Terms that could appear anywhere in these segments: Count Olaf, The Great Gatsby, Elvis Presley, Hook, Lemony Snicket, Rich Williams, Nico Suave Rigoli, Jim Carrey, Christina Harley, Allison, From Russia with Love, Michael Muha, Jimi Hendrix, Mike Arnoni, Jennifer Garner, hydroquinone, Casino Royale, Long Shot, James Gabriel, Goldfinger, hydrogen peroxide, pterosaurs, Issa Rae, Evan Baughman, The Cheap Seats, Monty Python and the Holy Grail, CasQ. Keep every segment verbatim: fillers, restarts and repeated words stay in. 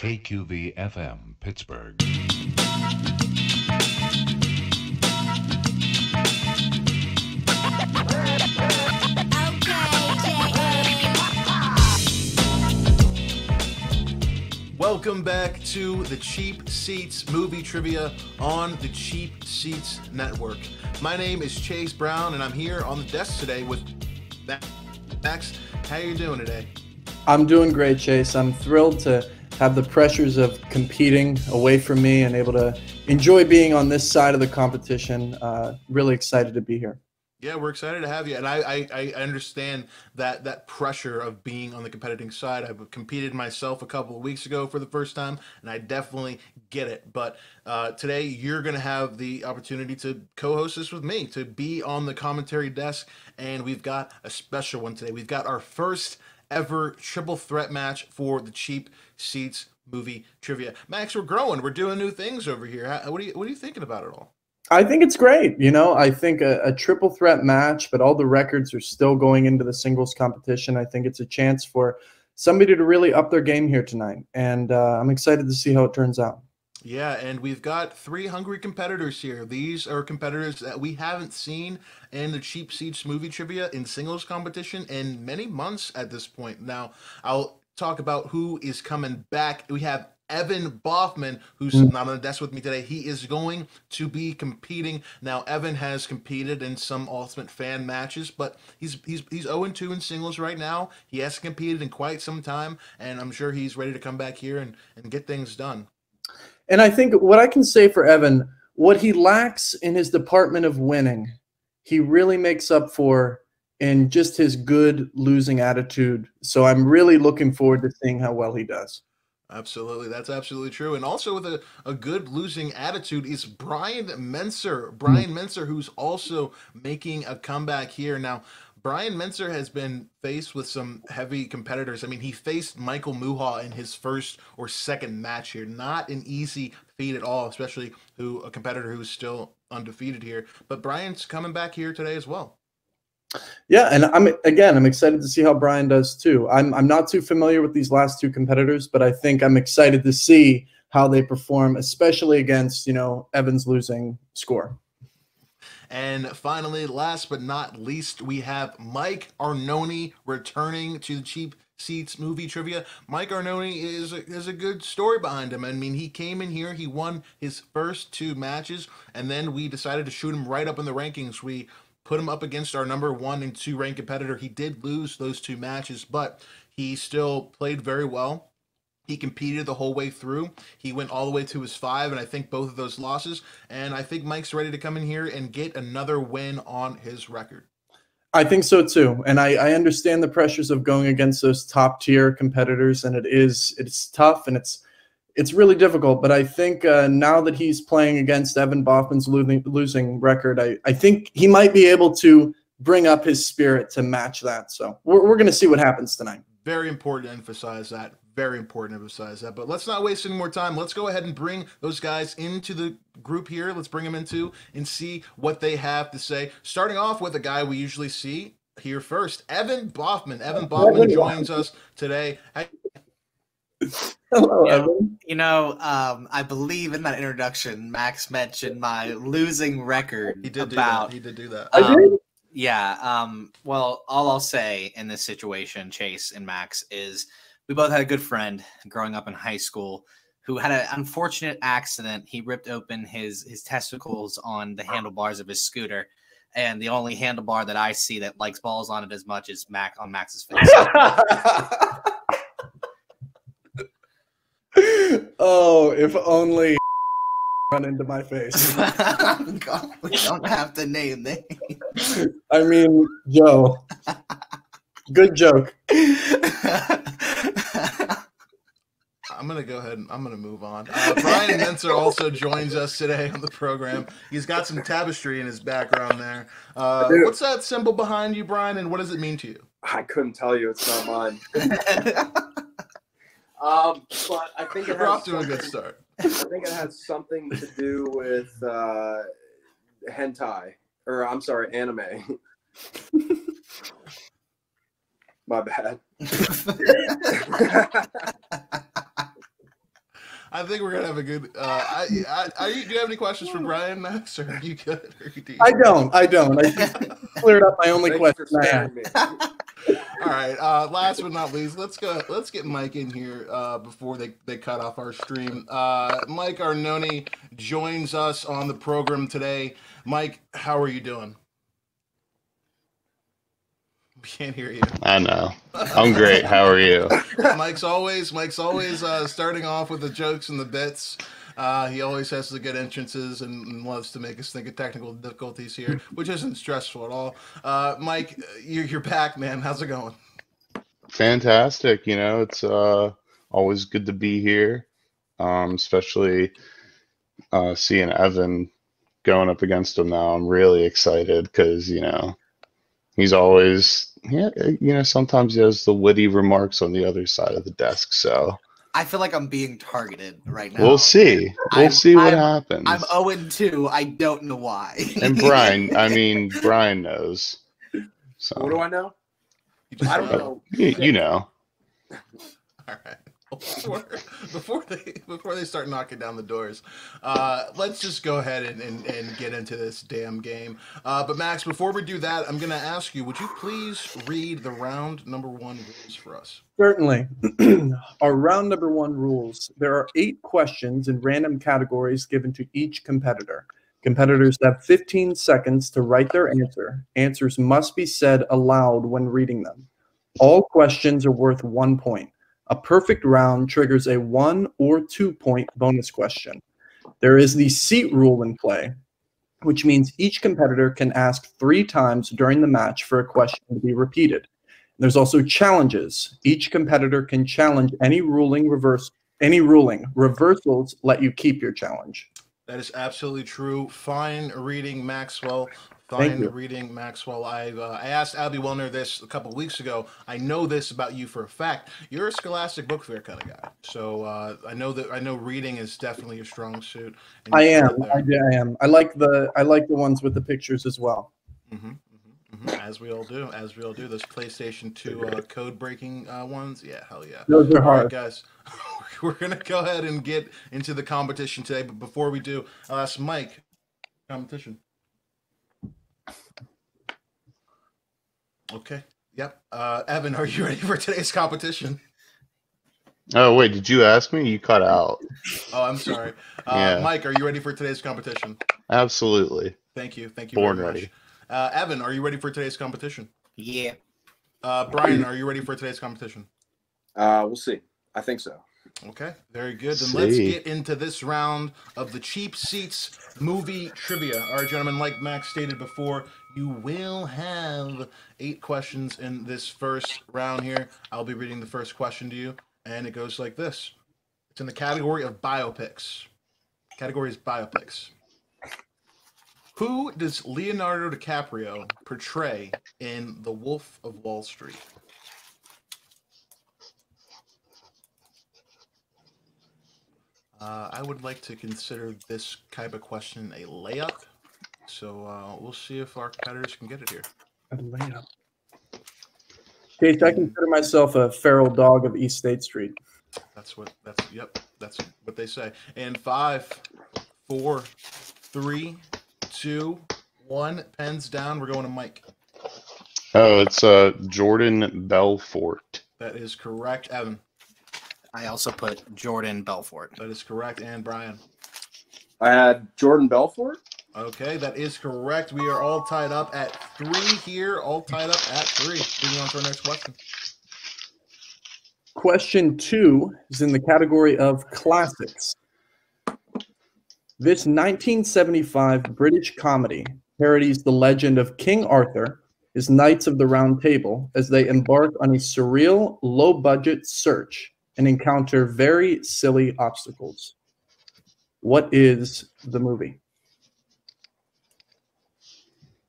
K Q V F M, Pittsburgh. Welcome back to the Cheap Seats Movie Trivia on the Cheap Seats Network. My name is Chase Brown, and I'm here on the desk today with Max. How are you doing today? I'm doing great, Chase. I'm thrilled to have the pressures of competing away from me and able to enjoy being on this side of the competition. Uh, really excited to be here. Yeah, we're excited to have you. And I, I, I understand that that pressure of being on the competitive side. I competed myself a couple of weeks ago for the first time, and I definitely get it. But uh, today you're going to have the opportunity to co-host this with me, to be on the commentary desk. And we've got a special one today. We've got our first ever triple threat match for the Cheap Seats Movie Trivia. Max, we're growing. We're doing new things over here. How, what, are you, what are you thinking about it all? I think it's great. You know, I think a, a triple threat match, but all the records are still going into the singles competition. I think it's a chance for somebody to really up their game here tonight. And uh, I'm excited to see how it turns out. Yeah, and we've got three hungry competitors here. These are competitors that we haven't seen in the Cheap Seats Movie Trivia in singles competition in many months at this point. Now, I'll talk about who is coming back. We have Evan Baughman, who's not on the desk with me today. He is going to be competing. Now, Evan has competed in some Ultimate Fan matches, but he's he's he's oh and two in singles right now. He hasn't competed in quite some time, and I'm sure he's ready to come back here and, and get things done. And I think what I can say for Evan, what he lacks in his department of winning, he really makes up for in just his good losing attitude. So I'm really looking forward to seeing how well he does. Absolutely. That's absolutely true. And also with a, a good losing attitude is Brian Mentzer. Brian Mentzer, who's also making a comeback here. Now, Brian Mentzer has been faced with some heavy competitors. I mean, he faced Michael Muha in his first or second match here. Not an easy feat at all, especially who a competitor who's still undefeated here. But Brian's coming back here today as well. Yeah, and I'm again, I'm excited to see how Brian does too. I'm I'm not too familiar with these last two competitors, but I think I'm excited to see how they perform, especially against, you know, Evan's losing score. And finally, last but not least, we have Mike Arnoni returning to the Cheap Seats Movie Trivia. Mike Arnoni is a, is a good story behind him. I mean, he came in here, he won his first two matches, and then we decided to shoot him right up in the rankings. We put him up against our number one and two ranked competitor. He did lose those two matches, but he still played very well. He competed the whole way through. He went all the way to his five, and I think both of those losses. And I think Mike's ready to come in here and get another win on his record. I think so too. And I, I understand the pressures of going against those top tier competitors, and it is it's tough and it's It's really difficult, but I think uh, now that he's playing against Evan Baughman's losing, losing record, I, I think he might be able to bring up his spirit to match that. So we're, we're going to see what happens tonight. Very important to emphasize that. Very important to emphasize that. But let's not waste any more time. Let's go ahead and bring those guys into the group here. Let's bring them into and see what they have to say. Starting off with a guy we usually see here first, Evan Baughman. Evan Baughman joins us today. Hey. Hello, yeah. Evan. You know, um, I believe in that introduction, Max mentioned my losing record. He did about, do that. He did do that. Um, I did? Yeah. Um, well, all I'll say in this situation, Chase and Max, is we both had a good friend growing up in high school who had an unfortunate accident. He ripped open his, his testicles on the handlebars of his scooter. And the only handlebar that I see that likes balls on it as much is Mac on Max's face. Oh, if only run into my face. God, we don't have to name names. I mean, yo, good joke. I'm gonna go ahead and I'm gonna move on. Uh, Brian Mentzer also joins us today on the program. He's got some tapestry in his background there. Uh, what's that symbol behind you, Brian? And what does it mean to you? I couldn't tell you. It's not mine. Um, but I think it We're has a good start. I think it has something to do with uh, hentai, or I'm sorry, anime. My bad. I think we're gonna have a good. Uh, I, I, I, do you have any questions for Brian, Max, or are you good? Or do you... I don't. I don't. I cleared up my only question I had. All right. Uh, last but not least, let's go. Let's get Mike in here uh, before they, they cut off our stream. Uh, Mike Arnoni joins us on the program today. Mike, how are you doing? Can't hear you. I know. I'm great. How are you? Mike's always Mike's always uh, starting off with the jokes and the bits. Uh, he always has the good entrances and, and loves to make us think of technical difficulties here, which isn't stressful at all. Uh, Mike, you're, you're back, man. How's it going? Fantastic. You know, it's uh, always good to be here, um, especially uh, seeing Evan going up against him now. I'm really excited because, you know, he's always... Yeah, you know, sometimes he has the witty remarks on the other side of the desk, so... I feel like I'm being targeted right now. We'll see. We'll I'm, see what I'm, happens. I'm oh and two. I don't know why. And Brian, I mean, Brian knows. So. What do I know? I don't know. You, you know. All right. Before, before they before they start knocking down the doors, uh, let's just go ahead and, and, and get into this damn game. Uh, but Max, before we do that, I'm going to ask you, would you please read the round number one rules for us? Certainly. Our round number one rules. There are eight questions in random categories given to each competitor. Competitors have fifteen seconds to write their answer. Answers must be said aloud when reading them. All questions are worth one point. A perfect round triggers a one or two point bonus question. There is the seat rule in play, which means each competitor can ask three times during the match for a question to be repeated. There's also challenges. Each competitor can challenge any ruling reverse, any ruling. Reversals let you keep your challenge. That is absolutely true. Fine reading, Maxwell. Fine reading, Maxwell. I've, uh, I asked Abby Wellner this a couple weeks ago. I know this about you for a fact. You're a Scholastic Book Fair kind of guy, so uh, I know that I know reading is definitely your strong suit. I am. I, I am. I like the I like the ones with the pictures as well. Mm-hmm. As we all do, as we all do, those PlayStation two uh, code-breaking uh, ones, yeah, hell yeah. Those are hard. All right, guys, we're going to go ahead and get into the competition today, but before we do, I'll ask Mike, competition. Okay, yep. Uh, Evan, are you ready for today's competition? Oh, wait, did you ask me? You cut out. Oh, I'm sorry. Uh, yeah. Mike, are you ready for today's competition? Absolutely. Thank you, thank you Born very much. Ready. Uh, Evan, are you ready for today's competition? Yeah. Uh, Brian, are you ready for today's competition? Uh, we'll see. I think so. Okay, very good. Then see. Let's get into this round of the Cheap Seats movie trivia. All right, gentlemen, like Max stated before, you will have eight questions in this first round here. I'll be reading the first question to you, and it goes like this. It's in the category of biopics. Category is biopics. Who does Leonardo DiCaprio portray in The Wolf of Wall Street? Uh, I would like to consider this kind of question a layup, so uh, we'll see if our competitors can get it here. A layup. Chase, I consider myself a feral dog of East State Street. That's what. That's yep. That's what they say. And five, four, three. Two, one, pens down. We're going to Mike. Oh, it's uh, Jordan Belfort. That is correct. Evan. I also put Jordan Belfort. That is correct. And Brian. I had Jordan Belfort. Okay, that is correct. We are all tied up at three here. All tied up at three. Moving on to our next question. Question two is in the category of classics. This nineteen seventy-five British comedy parodies the legend of King Arthur, his Knights of the Round Table, as they embark on a surreal, low-budget search and encounter very silly obstacles. What is the movie?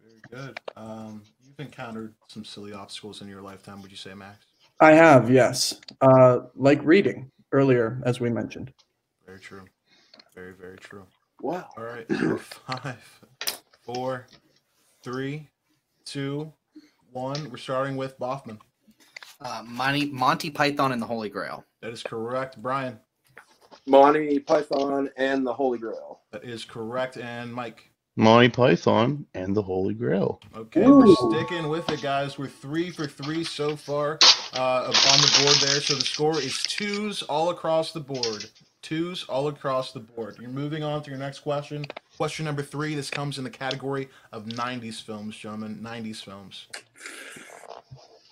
Very good. Um, you've encountered some silly obstacles in your lifetime, would you say, Max? I have, yes. Uh, like reading earlier, as we mentioned. Very true. Very, very true. Wow. All right. Five, four, three, two, one. We're starting with Baughman. Uh, Monty, Monty Python and the Holy Grail. That is correct. Brian. Monty Python and the Holy Grail. That is correct. And Mike? Monty Python and the Holy Grail. Okay, Ooh. We're sticking with it, guys. We're three for three so far uh, on the board there. So the score is twos all across the board. Twos all across the board. You're moving on to your next question. Question number three. This comes in the category of nineties films, gentlemen. nineties films.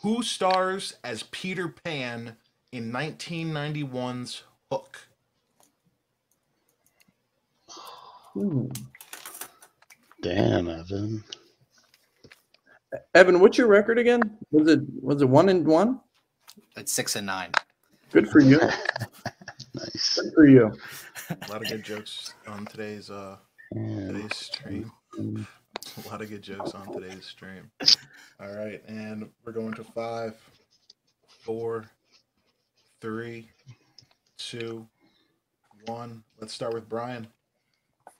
Who stars as Peter Pan in nineteen ninety-one's Hook? Ooh. Damn, Evan. Evan, what's your record again? Was it was it one and one? It's six and nine. Good for you. Nice. Good for you. A lot of good jokes on today's uh today's stream. A lot of good jokes on today's stream. All right, and we're going to five, four, three, two, one. Let's start with Brian.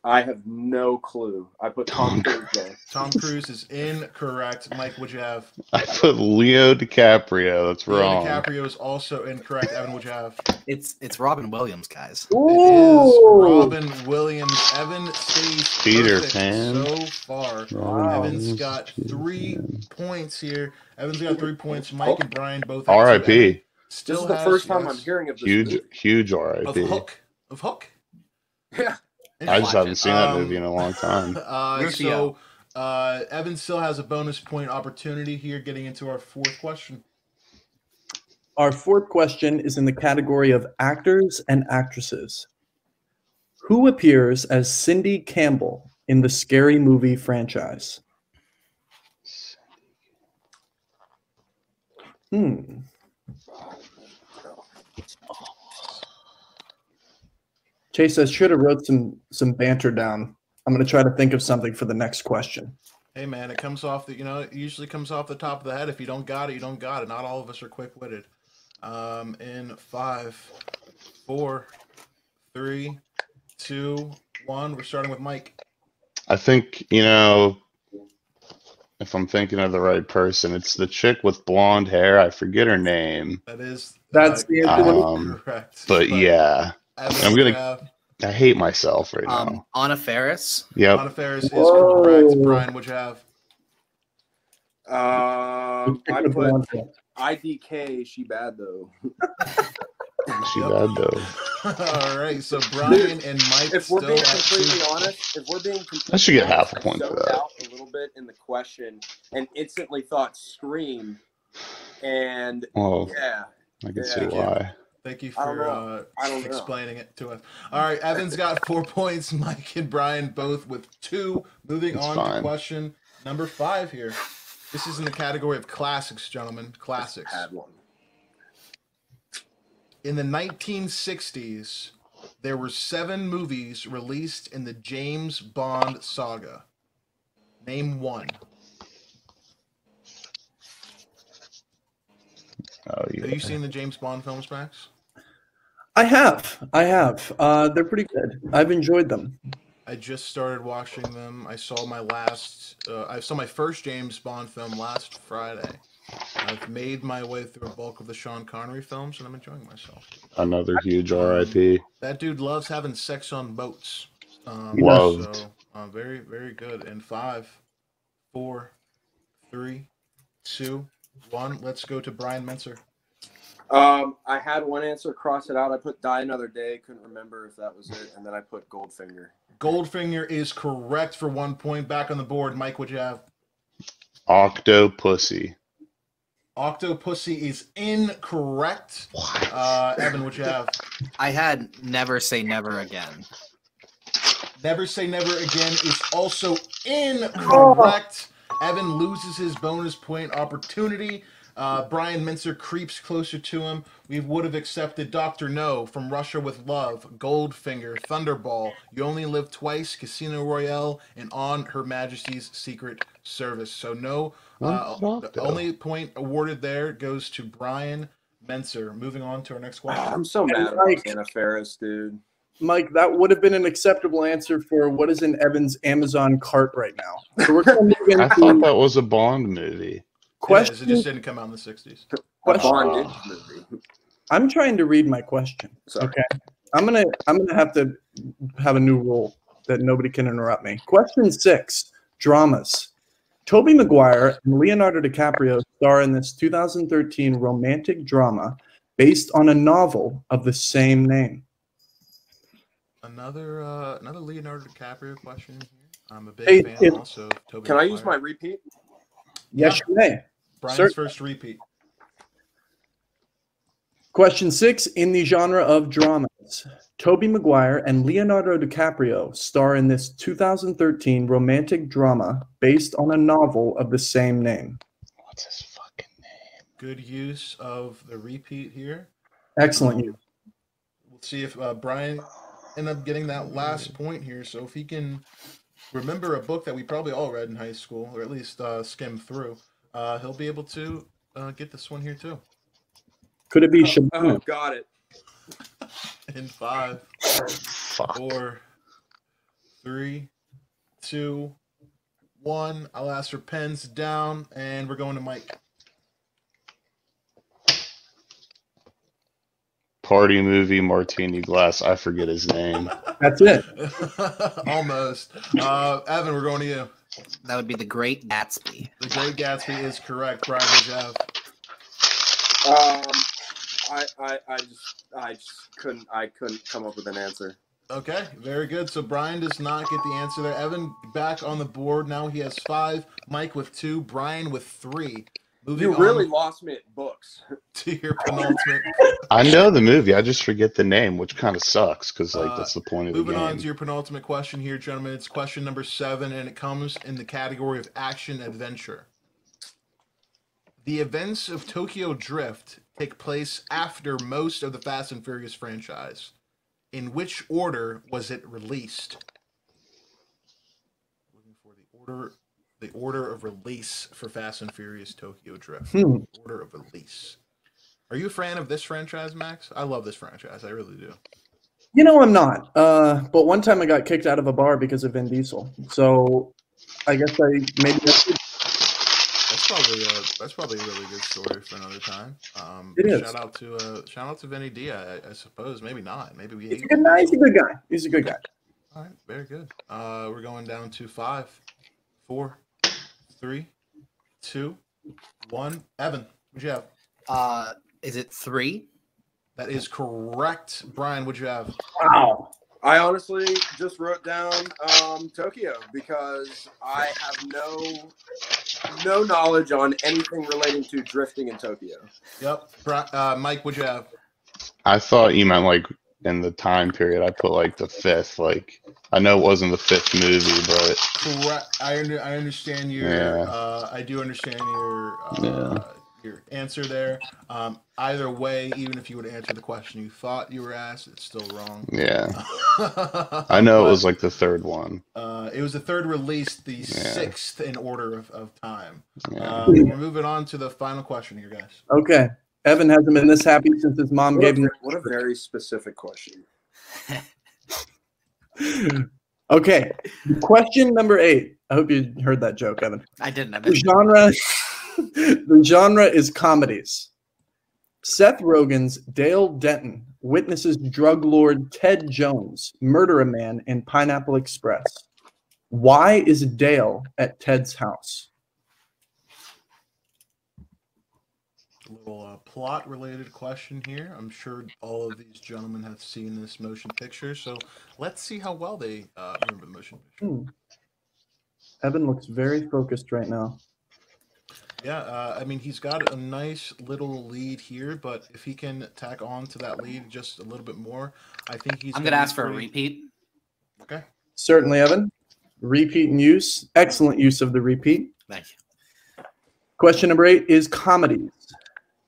I have no clue. I put Tom Cruise there. Tom Cruise is incorrect. Mike, what'd you have? I put Leo DiCaprio. That's Leo wrong. Leo DiCaprio is also incorrect. Evan, what'd you have? It's it's Robin Williams, guys. Ooh. It is Robin Williams. Evan stays Peter Pan so far. Wow. Evan's got three points here. Evan's got three points. Mike oh. and Brian both have R I P. Still this is has, the first time yes. I'm hearing of this. Huge, movie. huge R I P. Of Hook. Of Hook? Yeah. I just haven't it. seen that movie um, in a long time. Uh, so, uh, Evan still has a bonus point opportunity here getting into our fourth question. Our fourth question is in the category of actors and actresses. Who appears as Cindy Campbell in the Scary Movie franchise? Hmm. Chase, I should have wrote some some banter down. I'm going to try to think of something for the next question. Hey, man, it comes off the, you know, it usually comes off the top of the head. If you don't got it, you don't got it. Not all of us are quick-witted. Um, in five, four, three, two, one. We're starting with Mike. I think, you know, if I'm thinking of the right person, it's the chick with blonde hair. I forget her name. That is. That's uh, the answer. Um, correct. But, but yeah. Evan, I'm gonna. Uh, I hate myself right um, now. Anna Faris. Yeah. Anna Faris is Whoa. correct. Brian, what you have? Um, I put I D K. She bad though. she yep. bad though. All right, so Brian and Mike. If we're still being completely two. honest, if we're being completely I should get honest, half a point for that. Out a little bit in the question, and instantly thought Scream, and oh, yeah, I can yeah, see why. Thank you for uh, explaining it to us. All right, Evan's got four points. Mike and Brian both with two. Moving That's on fine. to question number five here. This is in the category of classics, gentlemen. Classics. In the nineteen sixties, there were seven movies released in the James Bond saga. Name one. Oh, yeah. Have you seen the James Bond films, Max? I have. I have. Uh, they're pretty good. I've enjoyed them. I just started watching them. I saw my last. Uh, I saw my first James Bond film last Friday. I've made my way through a bulk of the Sean Connery films, and I'm enjoying myself. Another huge R I P. That dude loves having sex on boats. Um, Loved. So, uh, very, very good. And five, four, three, two. One, let's go to Brian Mentzer. Um, I had one answer, cross it out. I put Die Another Day, couldn't remember if that was it, and then I put Goldfinger. Goldfinger is correct for one point. Back on the board. Mike, what'd you have? Octopussy. Octopussy is incorrect. What? Uh, Evan, what'd you have? I had Never Say Never Again. Never Say Never Again is also incorrect. Oh. Evan loses his bonus point opportunity. Uh, Brian Mentzer creeps closer to him. We would have accepted Doctor No, From Russia with Love, Goldfinger, Thunderball, You Only Live Twice, Casino Royale, and On Her Majesty's Secret Service. So no, uh, the only point awarded there goes to Brian Mentzer. Moving on to our next question. I'm so mad at like Anna Faris, dude. Mike, that would have been an acceptable answer for what is in Evan's Amazon cart right now. So we're going to into I thought that was a Bond movie. Question. It, is, it just didn't come out in the sixties. Question. A Bond movie. I'm trying to read my question. Sorry. Okay. I'm gonna I'm gonna have to have a new rule that nobody can interrupt me. Question six: dramas. Tobey Maguire and Leonardo DiCaprio star in this two thousand thirteen romantic drama based on a novel of the same name. Another uh, another Leonardo DiCaprio question here. I'm a big hey, fan it, also of Tobey Can Maguire. I use my repeat? Yes, yeah. You may. Brian's Certainly. First repeat. Question six, in the genre of dramas, Tobey Maguire and Leonardo DiCaprio star in this two thousand thirteen romantic drama based on a novel of the same name. What's his fucking name? Good use of the repeat here. Excellent use. Um, we'll see if uh, Brian ends up getting that last point here. So if he can remember a book that we probably all read in high school, or at least uh, skim through, uh, he'll be able to uh, get this one here too. Could it be Shabana? Oh, oh, got it. In five, oh, fuck. four, three, two, one. I'll ask for pens down, and we're going to Mike. Party movie, martini glass. I forget his name. That's it. Almost. Uh, Evan, we're going to you. That would be The Great Gatsby. The Great Gatsby is correct. Brian, you have. Um. I, I, I just I just couldn't I couldn't come up with an answer. Okay, very good. So Brian does not get the answer there. Evan back on the board now. He has five. Mike with two. Brian with three. Moving you really on lost me at books. To your penultimate. I know the movie. I just forget the name, which kind of sucks because like that's the point uh, of the game. Moving on to your penultimate question here, gentlemen. It's question number seven, and it comes in the category of action adventure. The events of Tokyo Drift take place after most of the Fast and Furious franchise. In which order was it released? Looking for the order, the order of release for Fast and Furious Tokyo Drift. Hmm. Order of release. Are you a fan of this franchise, Max? I love this franchise. I really do. You know, I'm not. Uh, but one time I got kicked out of a bar because of Vin Diesel. So I guess I maybe that's it. Probably a, that's probably a really good story for another time. Um, it is. Shout out to uh, shout out to Vinny Dia, I, I suppose. Maybe not. Maybe we. He's a good guy. He's a good guy. He's a good guy. All right, very good. Uh, we're going down to five, four, three, two, one. Evan, what'd you have? Uh, is it three? That is correct. Brian, what'd you have? Wow. I honestly just wrote down um, Tokyo because I have no no knowledge on anything relating to drifting in Tokyo. Yep. Uh, Mike, what'd you have? I thought you meant like in the time period. I put like the fifth. Like I know it wasn't the fifth movie, but correct. I under I understand your. Yeah. Uh, I do understand your. Uh, yeah. Your answer there. Um, either way, even if you would answer the question you thought you were asked, it's still wrong. Yeah. I know but, it was like the third one. Uh, it was the third release, the yeah. sixth in order of, of time. Yeah. Uh, we're moving on to the final question here, guys. Okay. Evan hasn't been this happy since his mom what gave a, him. What a very specific question. Okay. Question number eight. I hope you heard that joke, Evan. I didn't. I didn't. The genre... The genre is comedies. Seth Rogen's Dale Denton witnesses drug lord Ted Jones murder a man in Pineapple Express. Why is Dale at Ted's house? A little uh, plot-related question here. I'm sure all of these gentlemen have seen this motion picture, so let's see how well they uh, remember the motion picture. Hmm. Evan looks very focused right now. Yeah, uh, I mean, he's got a nice little lead here, but if he can tack on to that lead just a little bit more, I think he's... I'm going to ask for a repeat. Okay. Certainly, Evan. Repeat and use. Excellent use of the repeat. Thank you. Question number eight is comedies.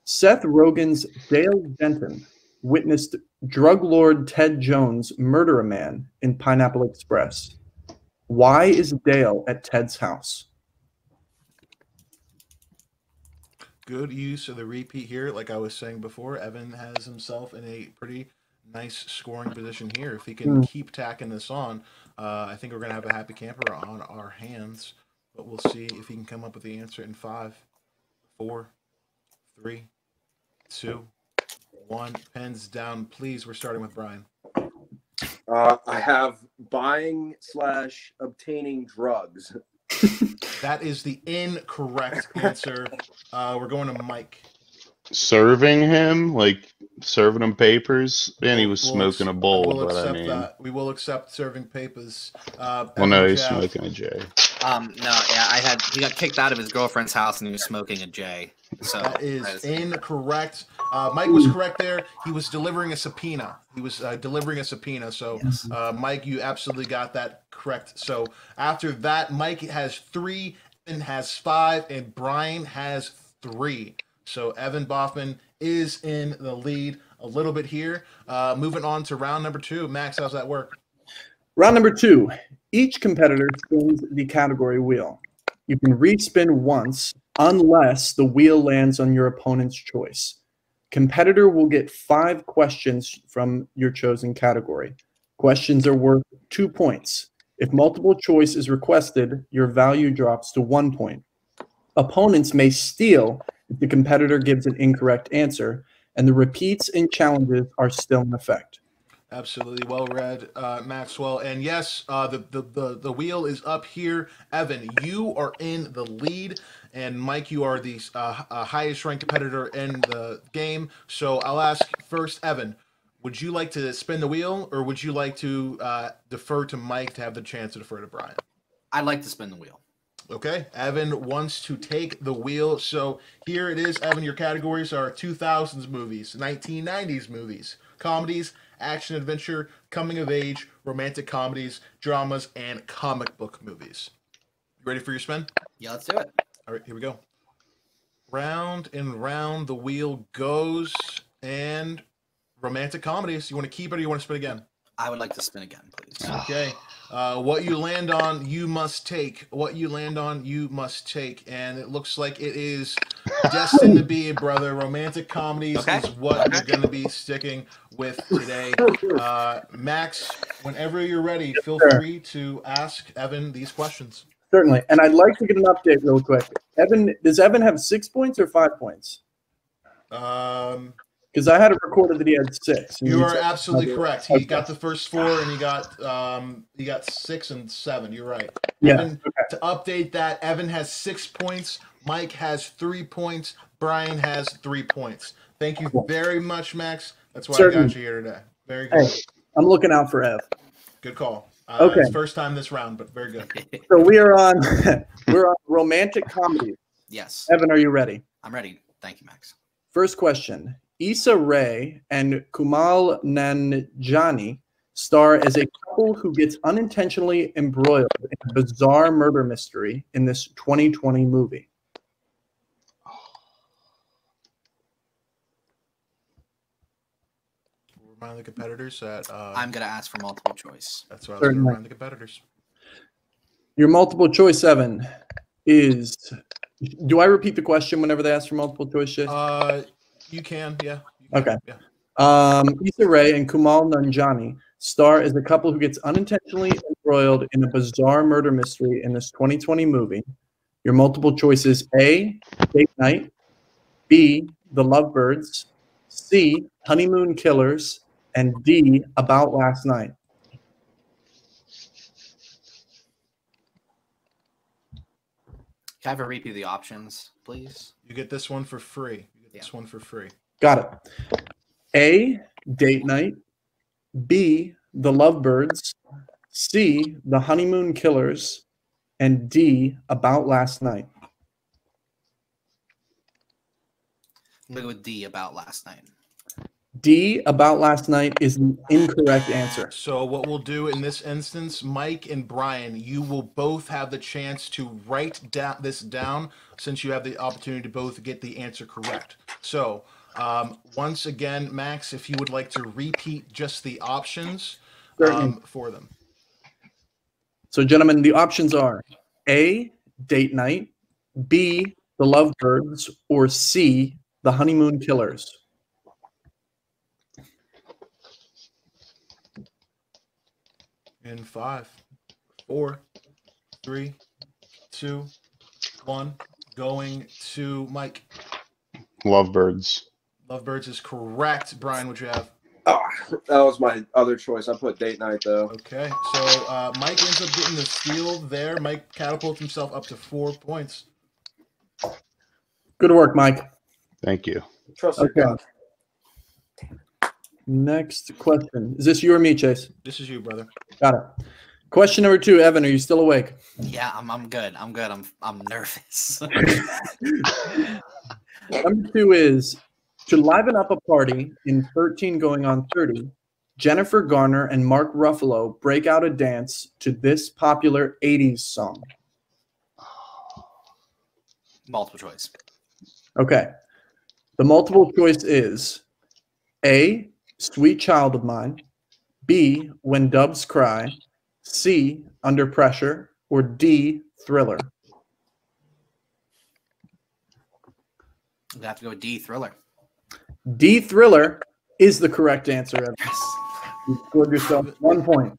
Seth Rogen's Dale Denton witnessed drug lord Ted Jones murder a man in Pineapple Express. Why is Dale at Ted's house? Good use of the repeat here. Like I was saying before, Evan has himself in a pretty nice scoring position here. If he can keep tacking this on, uh, I think we're going to have a happy camper on our hands. But we'll see if he can come up with the answer in five, four, three, two, one. Pens down, please. We're starting with Brian. Uh, I have buying slash obtaining drugs. That is the incorrect answer. Uh, we're going to Mike. Serving him, like serving him papers, and he was we'll smoking a bowl. We'll but I mean, that. We will accept serving papers. Uh, well, no, he's Jeff. smoking a J. Um, no, yeah, I had he got kicked out of his girlfriend's house, and he was smoking a J. So that is, that is incorrect. Uh, Mike was correct there. He was delivering a subpoena. He was uh, delivering a subpoena. So, yes. uh, Mike, you absolutely got that correct. So after that, Mike has three, and has five, and Brian has three. So Evan Baughman is in the lead a little bit here. Uh, moving on to round number two. Max, how's that work? Round number two. Each competitor spins the category wheel. You can re-spin once unless the wheel lands on your opponent's choice. Competitor will get five questions from your chosen category. Questions are worth two points. If multiple choice is requested, your value drops to one point. Opponents may steal if the competitor gives an incorrect answer, and the repeats and challenges are still in effect. Absolutely well read, uh, Maxwell. And yes, uh, the, the, the, the wheel is up here. Evan, you are in the lead, and Mike, you are the uh, uh, highest ranked competitor in the game. So I'll ask first, Evan, would you like to spin the wheel, or would you like to uh, defer to Mike to have the chance to defer to Brian? I'd like to spin the wheel. Okay, Evan wants to take the wheel. So here it is, Evan. Your categories are two thousands movies, nineteen nineties movies, comedies, action adventure, coming of age, romantic comedies, dramas, and comic book movies. You ready for your spin? Yeah, let's do it. All right, here we go. Round and round the wheel goes. And romantic comedies. You want to keep it or you want to spin again? I would like to spin again, please. Okay. Uh, what you land on, you must take. What you land on, you must take. And it looks like it is destined to be, brother. Romantic comedies okay. is what we're going to be sticking with today. Uh, Max, whenever you're ready, feel free to ask Evan these questions. Certainly. And I'd like to get an update real quick. Evan, does Evan have six points or five points? Um... Because I had it recorded that he had six. You are absolutely correct. He got the first four, and he got um, he got six and seven. You're right. Yeah. Evan, okay. To update that, Evan has six points. Mike has three points. Brian has three points. Thank you very much, Max. That's why Certainly. I got you here today. Very good. Hey, I'm looking out for Ev. Good call. Uh, okay. It's first time this round, but very good. So we are on we're on romantic comedy. Yes. Evan, are you ready? I'm ready. Thank you, Max. First question. Issa Rae and Kumail Nanjiani star as a couple who gets unintentionally embroiled in a bizarre murder mystery in this twenty twenty movie. Remind the competitors that uh, I'm going to ask for multiple choice. That's what I was going to remind the competitors. Your multiple choice seven is. Do I repeat the question whenever they ask for multiple choice? Uh. You can, yeah. You can, okay. Yeah. Um, Issa Rae and Kumail Nanjiani star as a couple who gets unintentionally embroiled in a bizarre murder mystery in this twenty twenty movie. Your multiple choices: A, Date Night; B, The Lovebirds; C, Honeymoon Killers; and D, About Last Night. Can I have a repeat of the options, please? You get this one for free. Yeah. This one for free. Got it. A, Date Night; B, The Lovebirds; C, The Honeymoon Killers; and D, About Last Night. I'm going to go with D, About Last Night. D, About Last Night is the incorrect answer. So what we'll do in this instance, Mike and Brian, you will both have the chance to write down this down since you have the opportunity to both get the answer correct. So um, once again, Max, if you would like to repeat just the options um, for them. So gentlemen, the options are A, Date Night; B, The Lovebirds; or C, The Honeymoon Killers. In five, four, three, two, one. Going to Mike. Lovebirds. Lovebirds is correct. Brian, what do you have? Oh, that was my other choice. I put Date Night, though. Okay. So uh, Mike ends up getting the steal there. Mike catapults himself up to four points. Good work, Mike. Thank you. Trust okay. your God. Next question. Is this you or me, Chase? This is you, brother. Got it. Question number two, Evan, are you still awake? Yeah, I'm I'm good. I'm good. I'm I'm nervous. Number two is, to liven up a party in thirteen going on thirty, Jennifer Garner and Mark Ruffalo break out a dance to this popular eighties song. Multiple choice. Okay. The multiple choice is A, Sweet Child of Mine, B, When Doves Cry, C, Under Pressure, or D, Thriller. We have to go D, Thriller. D, Thriller is the correct answer. Evan. You scored yourself one point.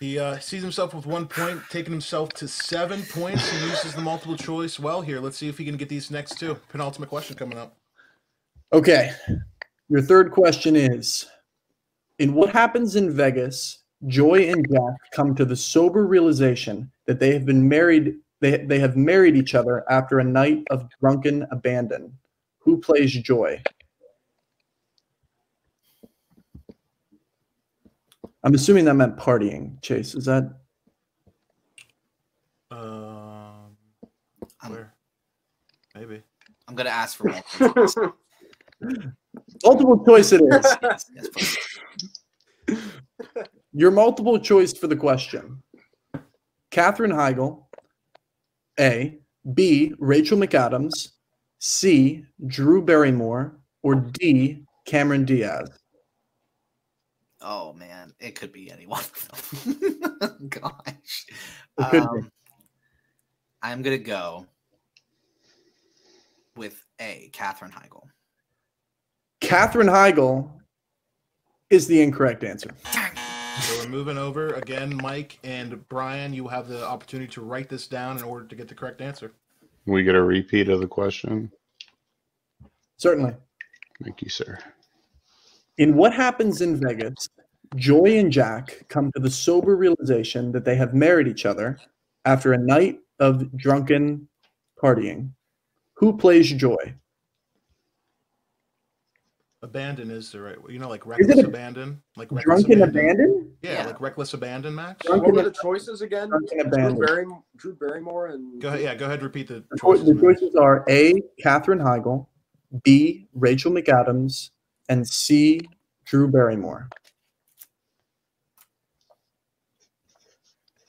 He uh, sees himself with one point, taking himself to seven points. He uses the multiple choice well here. Let's see if he can get these next two. Penultimate question coming up. Okay. Your third question is, in What Happens in Vegas, Joy and Jack come to the sober realization that they have been married. They, they have married each other after a night of drunken abandon. Who plays Joy? I'm assuming that meant partying. Chase, is that? Um, where? Maybe. I'm gonna ask for multiple choice. Multiple choice it is. Yes, yes, your multiple choice for the question: Katherine Heigl, A, B, Rachel McAdams, C, Drew Barrymore, or D, Cameron Diaz. Oh, man. It could be anyone. Gosh. Um, I'm going to go with A, Katherine Heigl. Katherine Heigl is the incorrect answer. So we're moving over. Again, Mike and Brian, you have the opportunity to write this down in order to get the correct answer. We get a repeat of the question? Certainly. Thank you, sir. In What Happens in Vegas, Joy and Jack come to the sober realization that they have married each other after a night of drunken partying. Who plays Joy? Abandon is the right way. You know, like reckless abandon? Like drunken abandon? abandon? Yeah, yeah, like reckless abandon, Max. Drunken what were the choices again? Drunken abandon. Drew, Barry, Drew Barrymore and... Go ahead, yeah, go ahead and repeat the choices. The choices are A, Katherine Heigl, B, Rachel McAdams, and C, Drew Barrymore.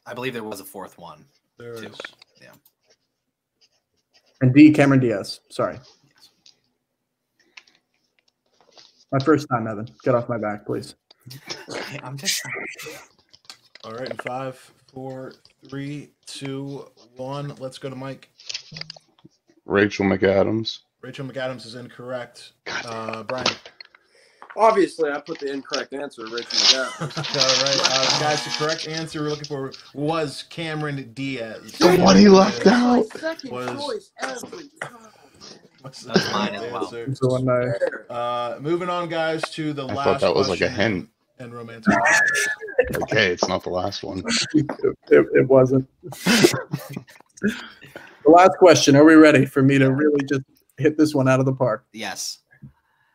I believe there was a fourth one. There is. Yeah. And D, Cameron Diaz. Sorry. Yes. My first time, Evan. Get off my back, please. I'm just. All right. In five, four, three, two, one. Let's go to Mike. Rachel McAdams. Rachel McAdams is incorrect. Uh, Brian. Obviously, I put the incorrect answer, Rachel McAdams. All right, uh, guys, the correct answer we're looking for was Cameron Diaz. The one he left out. Second choice every time. What's the answer? Well. Uh, moving on, guys, to the I last. I thought that was like a hint. And romantic. Okay, it's not the last one. it, it, it wasn't. The last question. Are we ready for me to really just hit this one out of the park? Yes.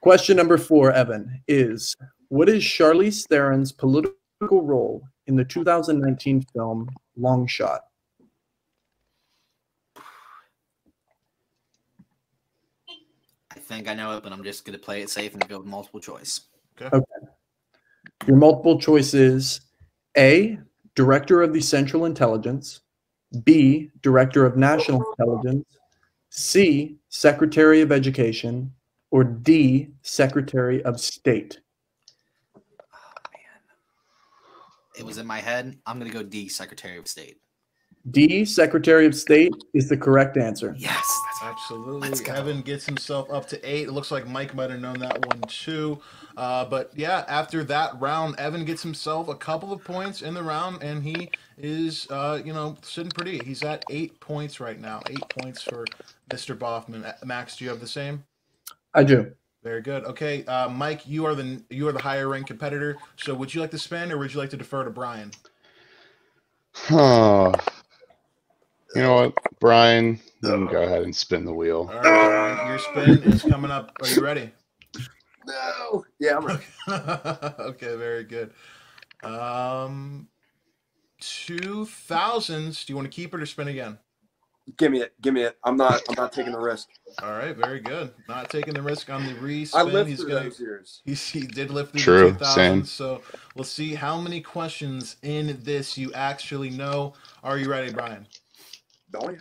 Question number four, Evan, is what is Charlize Theron's political role in the two thousand nineteen film Long Shot? I think I know it, but I'm just going to play it safe and go with multiple choice. Okay. Okay. Your multiple choice is A, Director of the Central Intelligence, B, Director of National Intelligence, C, Secretary of Education, or D, Secretary of State. Oh, man. It was in my head. I'm going to go D, Secretary of State. D, Secretary of State is the correct answer. Yes. That's absolutely. Evan gets himself up to eight. It looks like Mike might have known that one too. Uh, but yeah, after that round, Evan gets himself a couple of points in the round, and he is, uh, you know, sitting pretty. He's at eight points right now. Eight points for Mister Baughman. Max, do you have the same? I do. Very good. Okay, uh, Mike, you are the you are the higher ranked competitor. So would you like to spend, or would you like to defer to Brian? Oh, you know what, Brian? Then go ahead and spin the wheel. All right, your spin is coming up. Are you ready? No. Yeah, I'm ready. Okay, very good. Um, two thousands. Do you want to keep it or spin again? Give me it. Give me it. I'm not. I'm not taking the risk. All right. Very good. Not taking the risk on the re-spin. I lived he's through gonna, those years. He's, he did live through True, the two thousands. Same. So we'll see how many questions in this you actually know. Are you ready, Brian? Oh, yeah.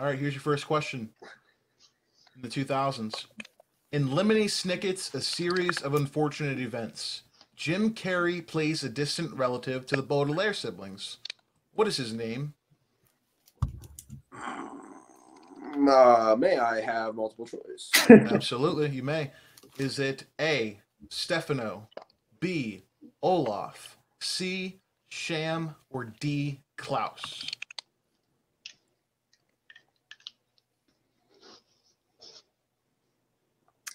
All right. Here's your first question. In the two thousands, in Lemony Snicket's A Series of Unfortunate Events, Jim Carrey plays a distant relative to the Baudelaire siblings. What is his name? Uh, may I have multiple choice? Absolutely, you may. Is it A, Stefano, B, Olaf, C, Sham, or D, Klaus?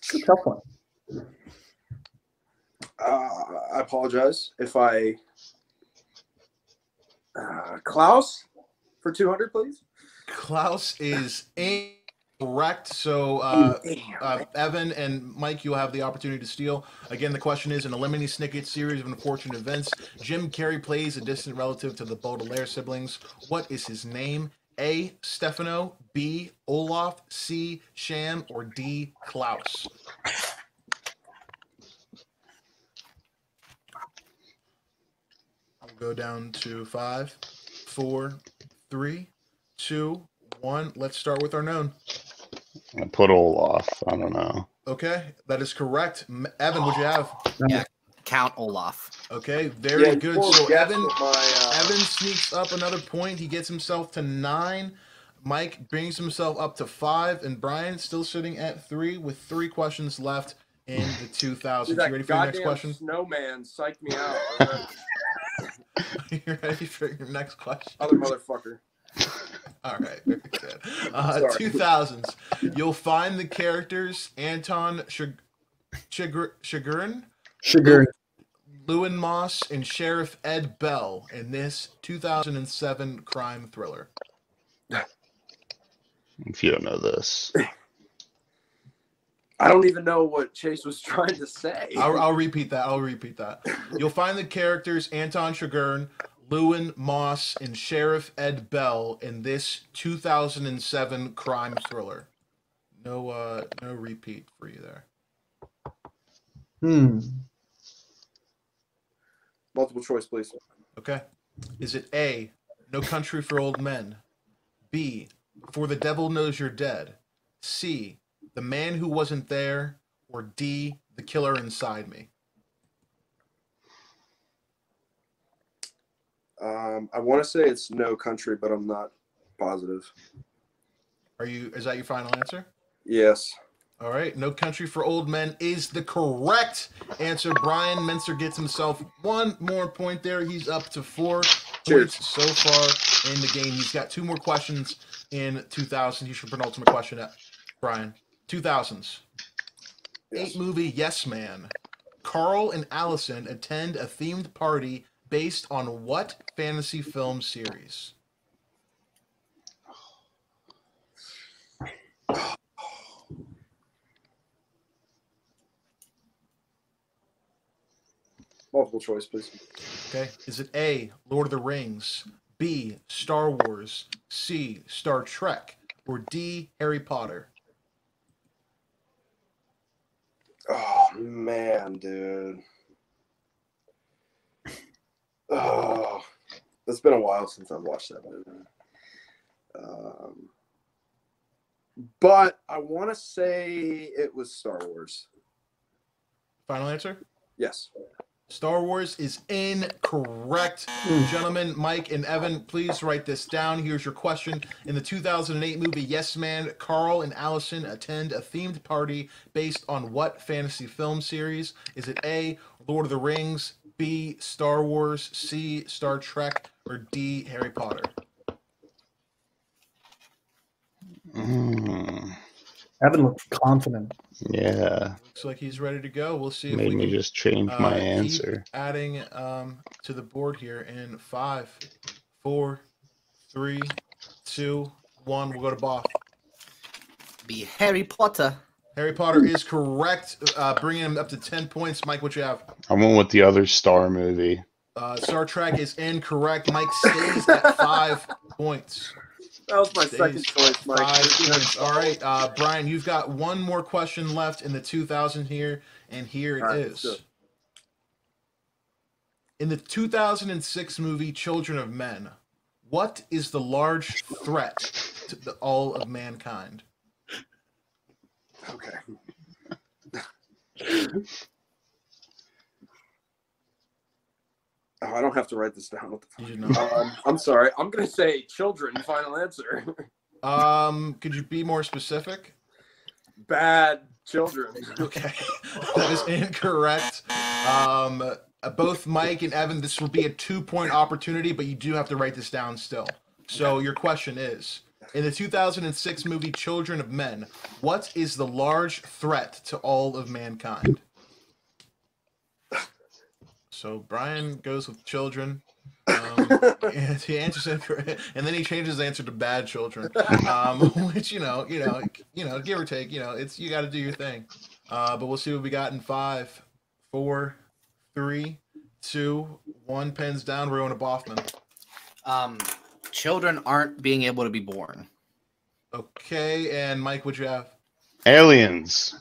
It's a tough one. Uh, I apologize if I... Uh, Klaus, for two hundred, please. Klaus is incorrect, so uh, uh, Evan and Mike, you'll have the opportunity to steal. Again, the question is, in a Lemony Snicket Series of Unfortunate Events, Jim Carrey plays a distant relative to the Baudelaire siblings. What is his name? A, Stefano, B, Olaf, C, Sham, or D, Klaus? I'll go down to five, four, three, two, one. Let's start with our known. I put Olaf. I don't know. Okay, that is correct. Evan, what'd you have? Yeah, Count Olaf. Okay, very yeah, good. So Evan, my, uh... Evan sneaks up another point. He gets himself to nine. Mike brings himself up to five, and Brian still sitting at three with three questions left in the two thousands. You ready for your next question? Snowman psyched me out. You ready for your next question? Other motherfucker. All right, very good. Uh, two thousands. You'll find the characters Anton Chigurh, Chigurh, Chigurh, Lewin Moss, and Sheriff Ed Bell in this two thousand seven crime thriller. If you don't know this, I don't even know what Chase was trying to say. I'll, I'll repeat that. I'll repeat that. You'll find the characters Anton Chigurh, Lewin Moss, and Sheriff Ed Bell in this two thousand seven crime thriller. No, uh, no repeat for you there. Hmm. Multiple choice, please. Okay. Is it A, No Country for Old Men, B, For the Devil Knows You're Dead, C, The Man Who Wasn't There, or D, The Killer Inside Me? Um, I want to say it's No Country, but I'm not positive. Are you? Is that your final answer? Yes. All right. No Country for Old Men is the correct answer. Brian Mentzer gets himself one more point there. He's up to four Cheers. points so far in the game. He's got two more questions in two thousand. He's your penultimate question, up, Brian. two thousands. Yes. Eight movie Yes Man. Carl and Allison attend a themed party based on what fantasy film series? Multiple choice, please. Okay. Is it A, Lord of the Rings, B, Star Wars, C, Star Trek, or D, Harry Potter? Oh, man, dude. Oh, it's been a while since I've watched that movie. Um, but I want to say it was Star Wars. Final answer? Yes. Star Wars is incorrect. Gentlemen, Mike and Evan, please write this down. Here's your question. In the two thousand eight movie Yes Man, Carl and Allison attend a themed party based on what fantasy film series? Is it A, Lord of the Rings, B, Star Wars, C, Star Trek, or D, Harry Potter? Mm. Evan looks confident. Yeah. Looks like he's ready to go. We'll see. If Made we me can, just change uh, my answer. Adding um, to the board here in five, four, three, two, one. We'll go to Bob. Be Harry Potter. Harry Potter is correct, uh, bringing him up to ten points. Mike, what you have? I went with the other Star movie. Uh, Star Trek is incorrect. Mike stays at five points. That was my stays second choice, Mike. Five points. All right, uh, Brian, you've got one more question left in the two thousand here, and here it right, is. In the two thousand six movie Children of Men, what is the large threat to the, all of mankind? Okay. Oh, I don't have to write this down. Um, I'm sorry. I'm going to say children, final answer. Um, could you be more specific? Bad children. Okay. That is incorrect. Um, both Mike and Evan, this will be a two-point opportunity, but you do have to write this down still. So your question is, in the two thousand six movie Children of Men, what is the large threat to all of mankind? So Brian goes with children, um, and he answers it, for, and then he changes his answer to bad children, um, which you know, you know, you know, give or take, you know, it's you got to do your thing. Uh, but we'll see what we got in five, four, three, two, one. Pens down. We're going to Baughman. Um, children aren't being able to be born. Okay, and Mike, what you have? Aliens.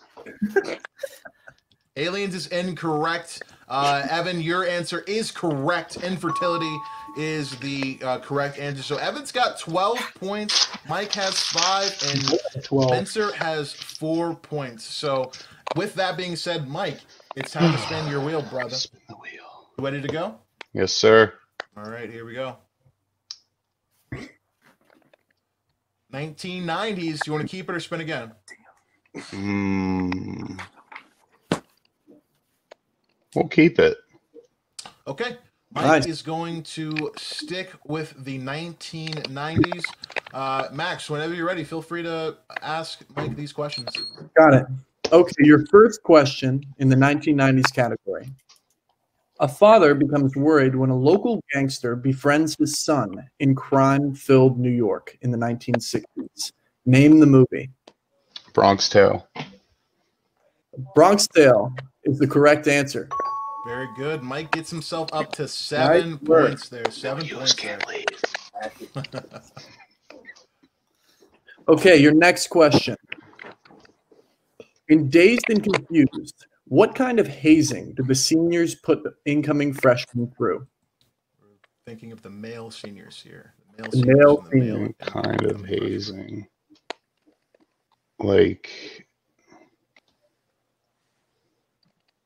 Aliens is incorrect. Uh, Evan, your answer is correct. Infertility is the uh, correct answer. So Evan's got twelve points. Mike has five, and Spencer has four points. So with that being said, Mike, it's time to spin your wheel, brother. Spin the wheel. You ready to go? Yes, sir. All right, here we go. nineteen nineties. You want to keep it or spin again? Hmm. We'll keep it. Okay. Mike nice. is going to stick with the nineteen nineties. Uh, Max, whenever you're ready, feel free to ask Mike these questions. Got it. Okay, your first question in the nineteen nineties category. A father becomes worried when a local gangster befriends his son in crime-filled New York in the nineteen sixties. Name the movie. Bronx Tale. Bronx Tale is the correct answer. Very good. Mike gets himself up to seven nice points there. Seven no, points. Can't there. Okay, your next question. In Dazed and Confused, what kind of hazing did the seniors put the incoming freshmen through? We're thinking of the male seniors here. The male seniors. The male the senior. Male kind of hazing. Like...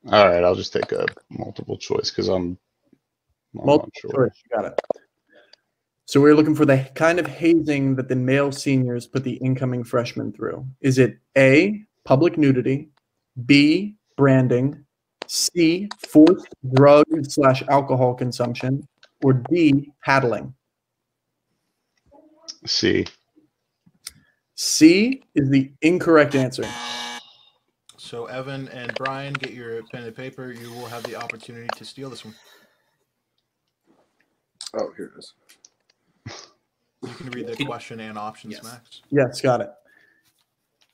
All right, I'll just take a multiple choice because I'm, I'm multiple not sure. Choice, you got it. So we're looking for the kind of hazing that the male seniors put the incoming freshmen through. Is it A, public nudity, B, branding, C, forced drug slash alcohol consumption, or D, paddling? C. C is the incorrect answer. So Evan and Brian, get your pen and paper. You will have the opportunity to steal this one. Oh, here it is. You can read the question and options, yes. Max. Yes, got it.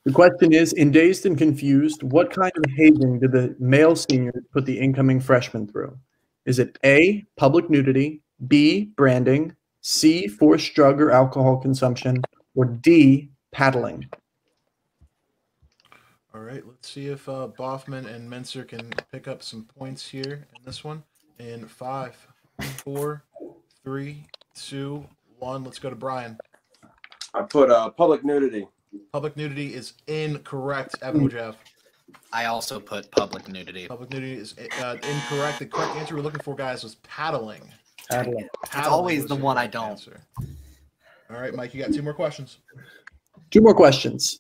The question is, in Dazed and Confused, what kind of hazing did the male seniors put the incoming freshmen through? Is it A, public nudity, B, branding, C, forced drug or alcohol consumption, or D, paddling? All right, let's see if uh, Baughman and Mentzer can pick up some points here in this one. In five, four, three, two, one. Let's go to Brian. I put uh, public nudity. Public nudity is incorrect. Evan, would you have? I also put public nudity. Public nudity is uh, incorrect. The correct answer we're looking for, guys, was paddling. Paddling. It's always the one I don't. Answer. All right, Mike, you got two more questions. Two more questions.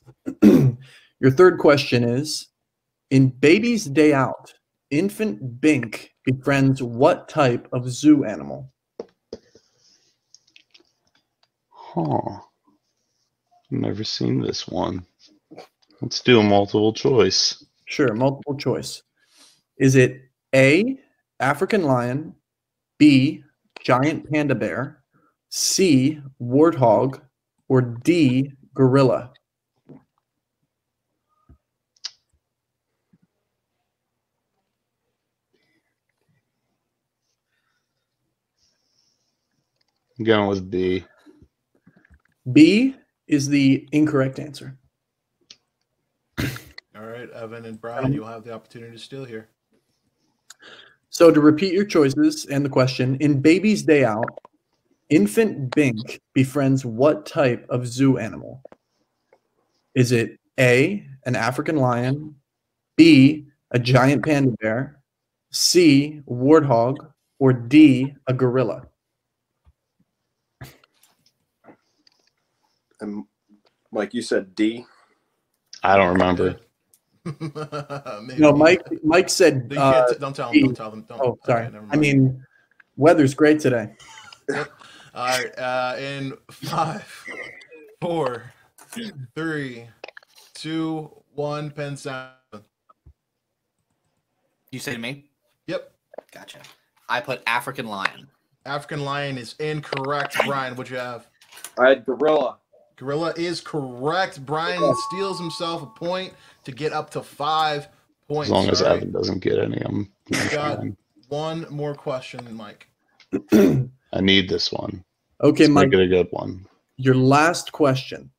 Your third question is, in Baby's Day Out, infant Bink befriends what type of zoo animal? Huh. I've never seen this one. Let's do multiple choice. Sure, multiple choice. Is it A, African lion, B, giant panda bear, C, warthog, or D, gorilla? I'm going with B. B is the incorrect answer. All right, Evan and Brian, you'll have the opportunity to steal here. So to repeat your choices and the question, in Baby's Day Out, infant Bink befriends what type of zoo animal? Is it A, an African lion, B, a giant panda bear, C, warthog, or D, a gorilla? And Mike, you said D. I don't remember. No, Mike. Mike said. Uh, don't tell him. Don't tell him. Don't. Oh, sorry. Okay, I mean, weather's great today. All right. Uh, in five, four, three, two, one. Penn Sound. You say to me? Yep. Gotcha. I put African lion. African lion is incorrect. Brian, what'd you have? I had gorilla. Gorilla is correct. Brian steals himself a point to get up to five points. As long as Evan doesn't get any, I'm got one more question, Mike. I need this one. Okay, Let's Mike. Make it a good one. Your last question.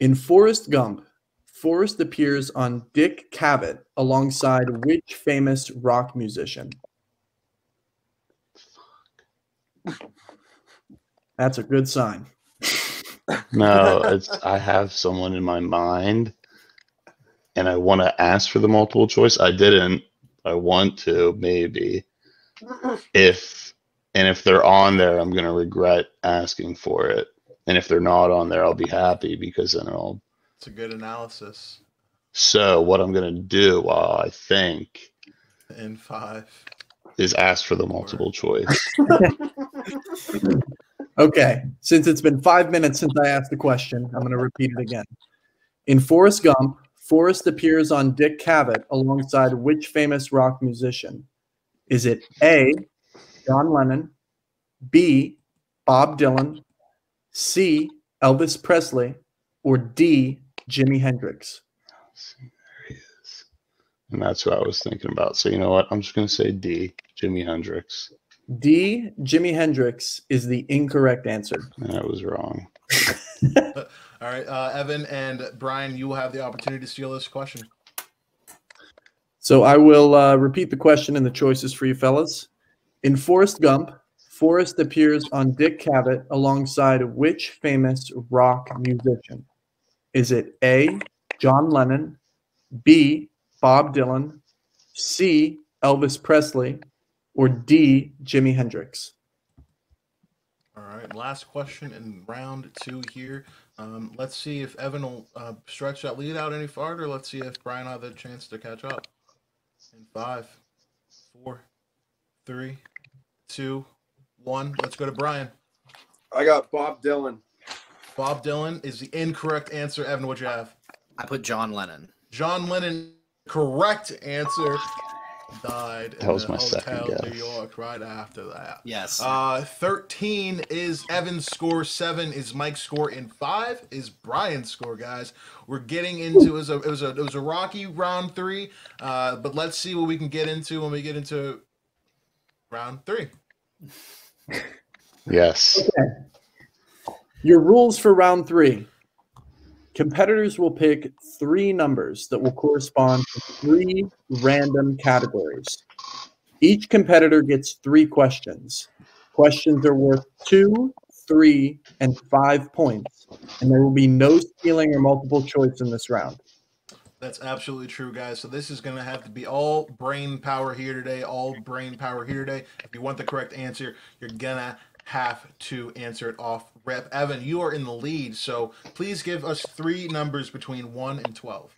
In Forrest Gump, Forrest appears on Dick Cavett alongside which famous rock musician? Fuck. That's a good sign. No, it's, I have someone in my mind, and I want to ask for the multiple choice. I didn't. I want to, maybe. If and if they're on there, I'm going to regret asking for it. And if they're not on there, I'll be happy because then I'll... It's a good analysis. So what I'm going to do, uh, I think... In five. Is ask for the multiple four. choice. Okay, since it's been five minutes since I asked the question, I'm going to repeat it again. In Forrest Gump, Forrest appears on Dick Cavett alongside which famous rock musician? Is it A, John Lennon, B, Bob Dylan, C, Elvis Presley, or D, Jimi Hendrix? There he is. And that's what I was thinking about. So you know what? I'm just going to say D, Jimi Hendrix. D, Jimi Hendrix is the incorrect answer. That was wrong. All right, uh, Evan and Brian, you will have the opportunity to steal this question. So I will uh, repeat the question and the choices for you fellas. In Forrest Gump, Forrest appears on Dick Cavett alongside which famous rock musician? Is it A, John Lennon, B, Bob Dylan, C, Elvis Presley, or D, Jimi Hendrix? All right, last question in round two here. Um, let's see if Evan will uh, stretch that lead out any farther. Let's see if Brian will have a chance to catch up. In five, four, three, two, one. Let's go to Brian. I got Bob Dylan. Bob Dylan is the incorrect answer. Evan, what'd you have? I put John Lennon. John Lennon, correct answer. Died that in was the my hotel second guess. New York right after that. Yes. Uh, thirteen is Evan's score. Seven is Mike's score. And five is Brian's score, guys. We're getting into it was a it was a it was a rocky round three. Uh, but let's see what we can get into when we get into round three. Yes. Okay. Your rules for round three. Competitors will pick three numbers that will correspond to three random categories. Each competitor gets three questions. Questions are worth two, three, and five points, and there will be no stealing or multiple choice in this round. That's absolutely true, guys. So this is going to have to be all brain power here today, all brain power here today. If you want the correct answer, you're going to have to answer it off rep. Evan, you are in the lead, so please give us three numbers between one and twelve.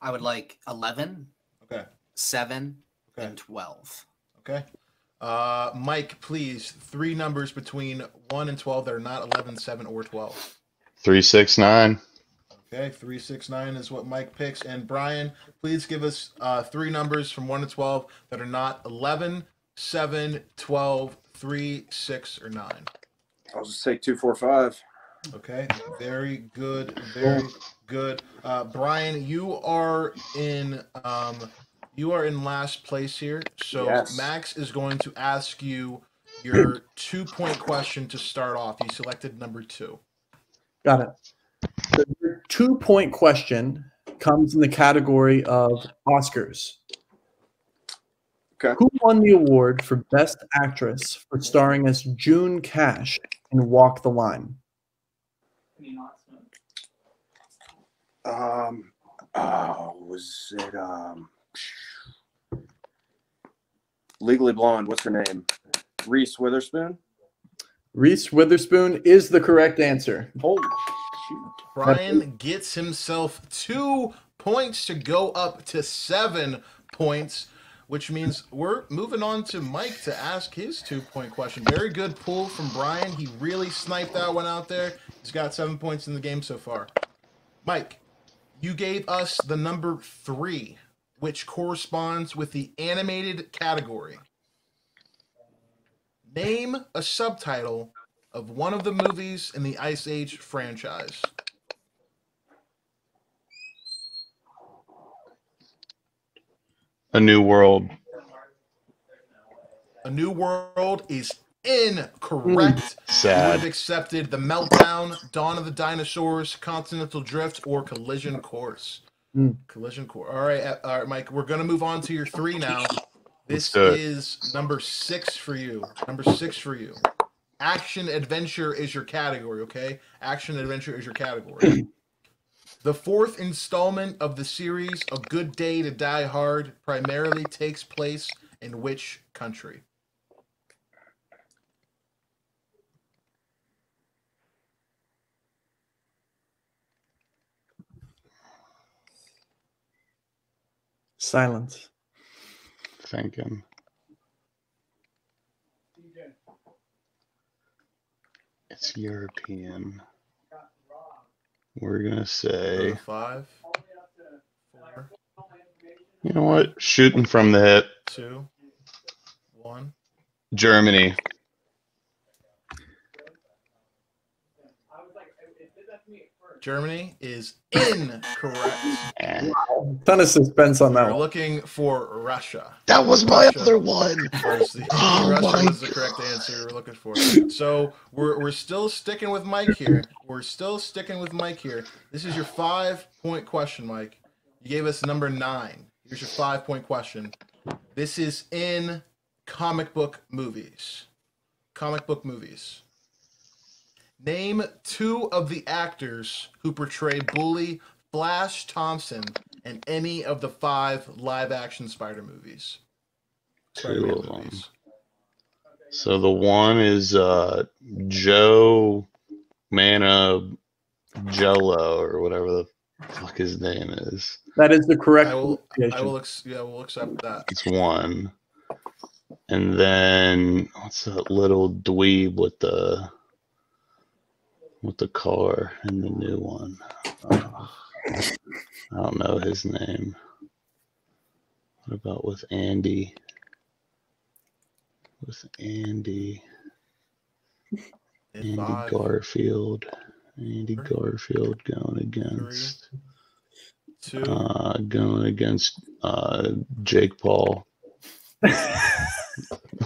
I would like eleven, okay, seven, okay, and twelve. Okay. Uh, Mike, please, three numbers between one and twelve that are not eleven, seven, or twelve. three, six, nine. Okay, three six nine is what Mike picks. And Brian, please give us uh, three numbers from one to twelve that are not eleven, seven, twelve, three, six, or nine. I'll just take two four five. Okay, very good, very good. Uh, Brian, you are in um, you are in last place here. So yes. Max is going to ask you your two-point question to start off. You selected number two. Got it. So your two-point question comes in the category of Oscars. Okay. Who won the award for Best Actress for starring as June Cash in Walk the Line? Um, oh, was it um, Legally Blonde? What's her name? Reese Witherspoon? Reese Witherspoon is the correct answer. Holy shoot. Brian gets himself two points to go up to seven points, which means we're moving on to Mike to ask his two-point question. Very good pull from Brian. He really sniped that one out there. He's got seven points in the game so far. Mike, you gave us the number three, which corresponds with the animated category. Name a subtitle of one of the movies in the Ice Age franchise. A New World. A New World is incorrect. Sad. You would have accepted The Meltdown, Dawn of the Dinosaurs, Continental Drift, or Collision Course. Mm. Collision Course. All right, all right, Mike, we're going to move on to your three now. This is number six for you. Number six for you. Action adventure is your category, okay? Action adventure is your category. The fourth installment of the series A Good Day to Die Hard primarily takes place in which country? Silence. Thinking. It's European. We're gonna say five. Four. You know what? Shooting from the hip. Two. One. Germany. Germany is incorrect. Man. Ton of suspense on that We're one. Looking for Russia. That was my Russia. Other one. The, oh Russia was the correct answer we were looking for. So we're we're still sticking with Mike here. We're still sticking with Mike here. This is your five point question, Mike. You gave us number nine. Here's your five point question. This is in comic book movies. Comic book movies. Name two of the actors who portray Bully, Flash Thompson, in any of the five live-action Spider movies. Two of them. So the one is uh, Joe Manganiello or whatever the fuck his name is. That is the correct. I will. I will ex yeah, we'll accept that. It's one. And then what's that little dweeb with the? With the car and the new one. Uh, I don't know his name. What about with Andy? With Andy. Andy five, Garfield. Andy three, Garfield going against. Three, two, uh, going against uh, Jake Paul.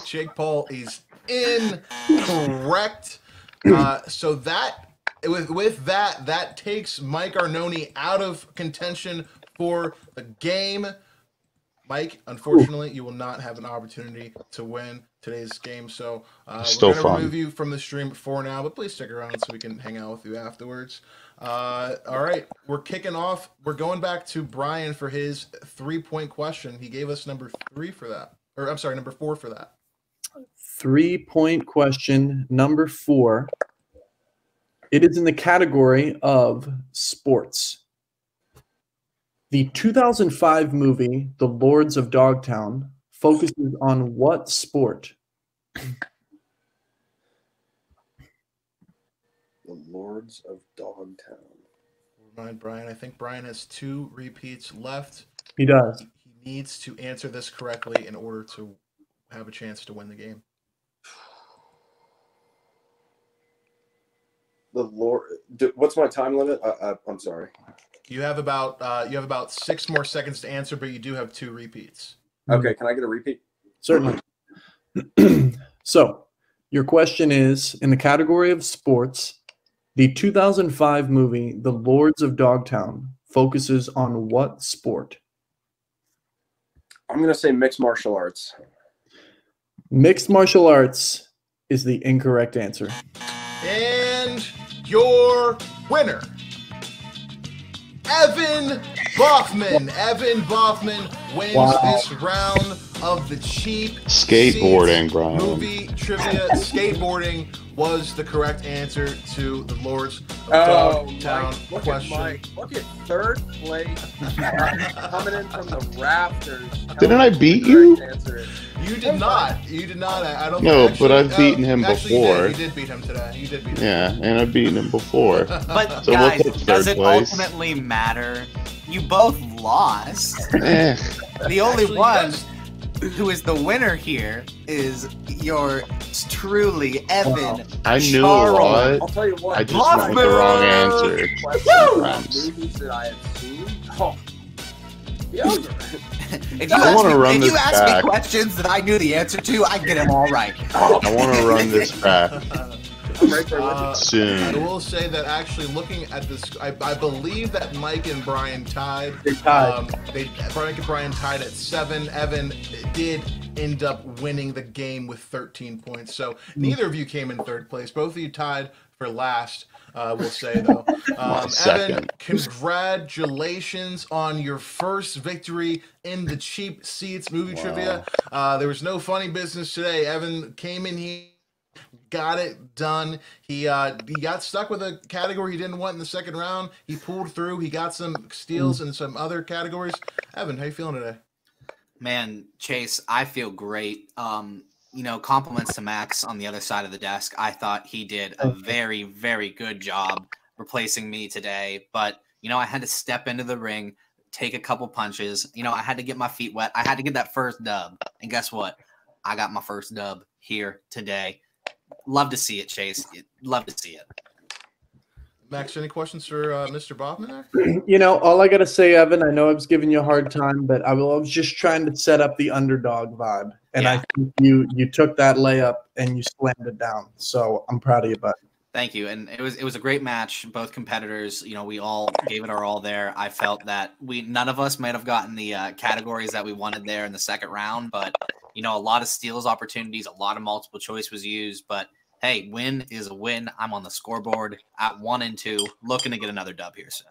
Jake Paul is incorrect. Uh, so that with with that that takes Mike Arnoni out of contention for the game. Mike, unfortunately, you will not have an opportunity to win today's game. So uh, we're going to remove you from the stream for now, but please stick around so we can hang out with you afterwards. Uh, all right, we're kicking off. We're going back to Brian for his three-point question. He gave us number three for that, or I'm sorry, number four for that. Three-point question number four. It is in the category of sports. The two thousand five movie, The Lords of Dogtown, focuses on what sport? The Lords of Dogtown. remind Brian. I think Brian has two repeats left. He does. He needs to answer this correctly in order to have a chance to win the game. The Lord, what's my time limit? I, I, I'm sorry. You have about uh, you have about six more seconds to answer, but you do have two repeats. Okay, can I get a repeat? Certainly. So, your question is, in the category of sports, the two thousand five movie The Lords of Dogtown focuses on what sport? I'm going to say mixed martial arts. Mixed martial arts is the incorrect answer. And your winner, Evan Baughman. Evan Baughman wins wow. this round of the cheap skateboarding Brian. movie trivia. Skateboarding was the correct answer to the Lords of oh, Dogtown Mike, look question. At Mike. Look at third place coming in from the rafters. Didn't I beat you? You did not. You did not. I don't. No, actually, but I've uh, beaten him actually, before. You did, you did beat him today. You did beat him. Yeah, and I've beaten him before. But so guys, we'll it doesn't place. ultimately matter. You both lost. Eh. The only actually, one. Who is the winner here is your truly Evan wow. I knew Charles. I'll tell you what. I just wanted the wrong answer. If you I want to run if this you ask back. me questions that I knew the answer to, I get them all right. I want to run this back. Uh, Soon. I will say that actually looking at this, I, I believe that Mike and Brian tied. They tied. Um, they, Mike and Brian tied at seven. Evan did end up winning the game with thirteen points. So neither of you came in third place. Both of you tied for last, uh, we'll say, though. Um, Evan, congratulations on your first victory in the Cheap Seats movie wow. trivia. Uh, there was no funny business today. Evan came in here. Got it done. He uh, he got stuck with a category he didn't want in the second round. He pulled through. He got some steals in some other categories. Evan, how you feeling today? Man, Chase, I feel great. Um, you know, compliments to Max on the other side of the desk. I thought he did a very, very good job replacing me today. But, you know, I had to step into the ring, take a couple punches. You know, I had to get my feet wet. I had to get that first dub. And guess what? I got my first dub here today. Love to see it, Chase. Love to see it. Max, any questions for uh, Mister Baughman? You know, all I got to say, Evan, I know I was giving you a hard time, but I was just trying to set up the underdog vibe. And yeah. I think you you took that layup and you slammed it down. So I'm proud of you, bud. Thank you. And it was it was a great match. Both competitors, you know, we all gave it our all there. I felt that we none of us might have gotten the uh, categories that we wanted there in the second round, but you know, a lot of steals opportunities, a lot of multiple choice was used, but hey, win is a win. I'm on the scoreboard at one and two, looking to get another dub here soon.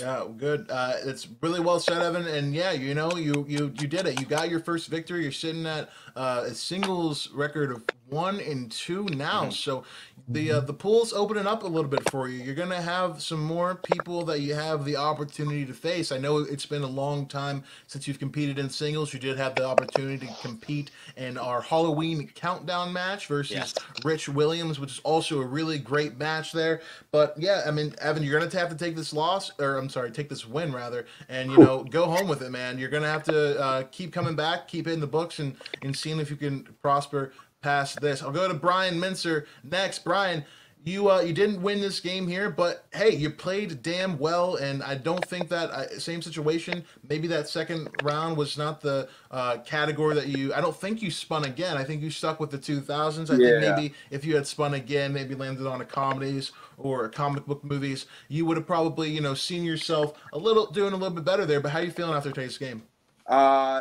Yeah, good. Uh, it's really well said, Evan. And yeah, you know, you you you did it. You got your first victory. You're sitting at uh, a singles record of one and two now. Mm-hmm. So the uh, the pool's opening up a little bit for you. You're gonna have some more people that you have the opportunity to face. I know it's been a long time since you've competed in singles. You did have the opportunity to compete in our Halloween countdown match versus yes. Rich Williams, which is also a really great match there. But yeah, I mean, Evan, you're gonna have to take this loss or. I'm sorry, take this win rather, and you know, go home with it, man. You're gonna have to uh, keep coming back, keep hitting the books, and and seeing if you can prosper past this. I'll go to Brian Mentzer next. Brian, you uh, you didn't win this game here, but hey, you played damn well, and I don't think that I, same situation. Maybe that second round was not the uh, category that you. I don't think you spun again. I think you stuck with the two thousands. I yeah. think maybe if you had spun again, maybe landed on a comedies. Or comic book movies, you would have probably, you know, seen yourself a little doing a little bit better there. But how are you feeling after today's game? Uh,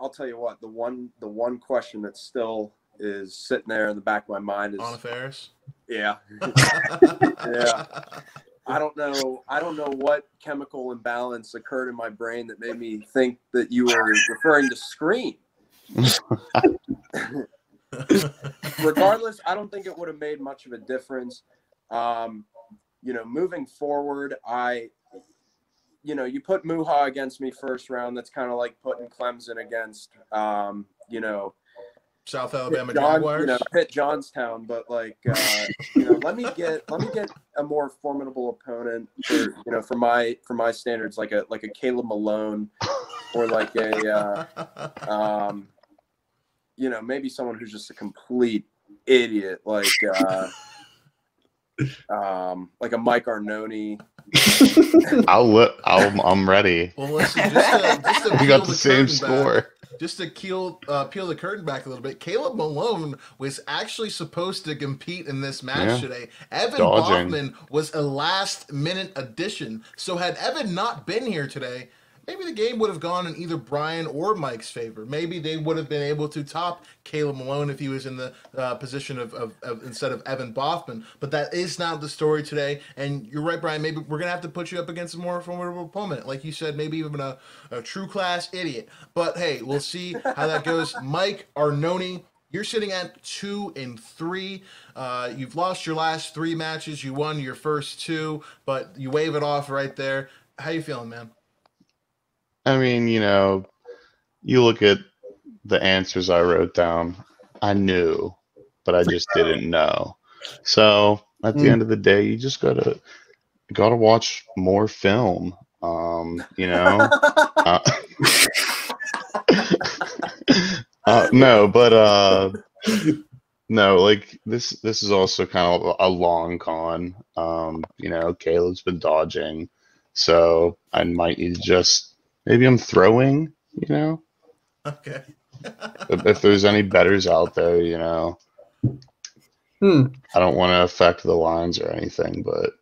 I'll tell you what, the one the one question that still is sitting there in the back of my mind is Anna Faris. Yeah, yeah. I don't know. I don't know what chemical imbalance occurred in my brain that made me think that you were referring to Scream. Regardless, I don't think it would have made much of a difference. Um, you know, moving forward, I, you know, you put Muha against me first round. That's kind of like putting Clemson against, um, you know, South Alabama John, Jaguars. You know, hit Johnstown, but like, uh, you know, let me get let me get a more formidable opponent for, you know, for my for my standards, like a like a Caleb Malone, or like a, uh, um, you know, maybe someone who's just a complete idiot, like, uh, um, like a Mike Arnoni. I'll look. I'll, I'm ready. Well, listen, just to, just to we got the, the same score. Back. Just to keel, uh, peel the curtain back a little bit, Caleb Malone was actually supposed to compete in this match yeah. today. Evan Baughman was a last-minute addition. So had Evan not been here today, maybe the game would have gone in either Brian or Mike's favor. Maybe they would have been able to top Caleb Malone if he was in the uh, position of, of, of instead of Evan Baughman. But that is not the story today. And you're right, Brian. Maybe we're going to have to put you up against a more formidable opponent. Like you said, maybe even a, a true class idiot. But, hey, we'll see how that goes. Mike Arnoni, you're sitting at two and three. Uh, you've lost your last three matches. You won your first two, but you wave it off right there. How you feeling, man? I mean, you know, you look at the answers I wrote down. I knew, but I just didn't know. So at the mm. end of the day, you just gotta gotta watch more film. Um, you know, uh, uh, no, but uh, no, like this. This is also kind of a long con. Um, you know, Caleb's been dodging, so I might need to just. Maybe I'm throwing, you know? Okay. if, if there's any bettors out there, you know. Hmm. I don't want to affect the lines or anything, but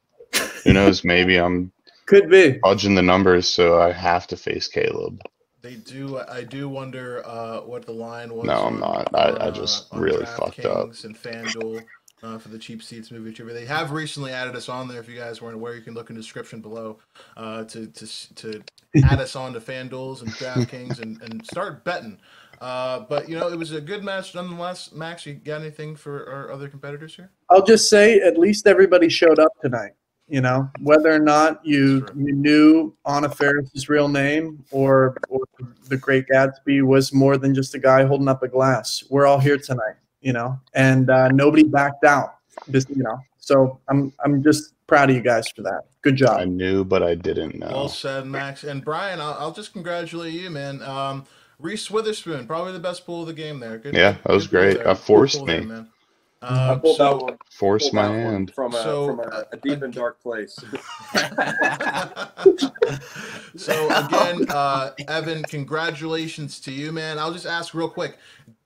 who knows? Maybe I'm could be dodging the numbers, so I have to face Caleb. They do. I do wonder uh, what the line was. No, I'm not. On, I, I just uh, really fucked Kings up. And FanDuel. Uh, for the Cheap Seats movie trivia. They have recently added us on there. If you guys weren't aware, you can look in the description below uh, to, to to add us on to FanDuel's and DraftKings and, and start betting. Uh, but, you know, it was a good match nonetheless. Max, you got anything for our other competitors here? I'll just say at least everybody showed up tonight. You know, whether or not you, you knew Anna Faris' real name or, or The Great Gatsby was more than just a guy holding up a glass. We're all here tonight. You know, and uh, nobody backed out. Just you know, so I'm I'm just proud of you guys for that. Good job. I knew, but I didn't know. Well said, Max and Brian. I'll, I'll just congratulate you, man. Um, Reese Witherspoon, probably the best pull of the game there. Good. Yeah, that was great. I forced me. There, man. Um, I so, forced my hand from a, so, from a, a deep and dark place. So again, uh, Evan, congratulations to you, man. I'll just ask real quick.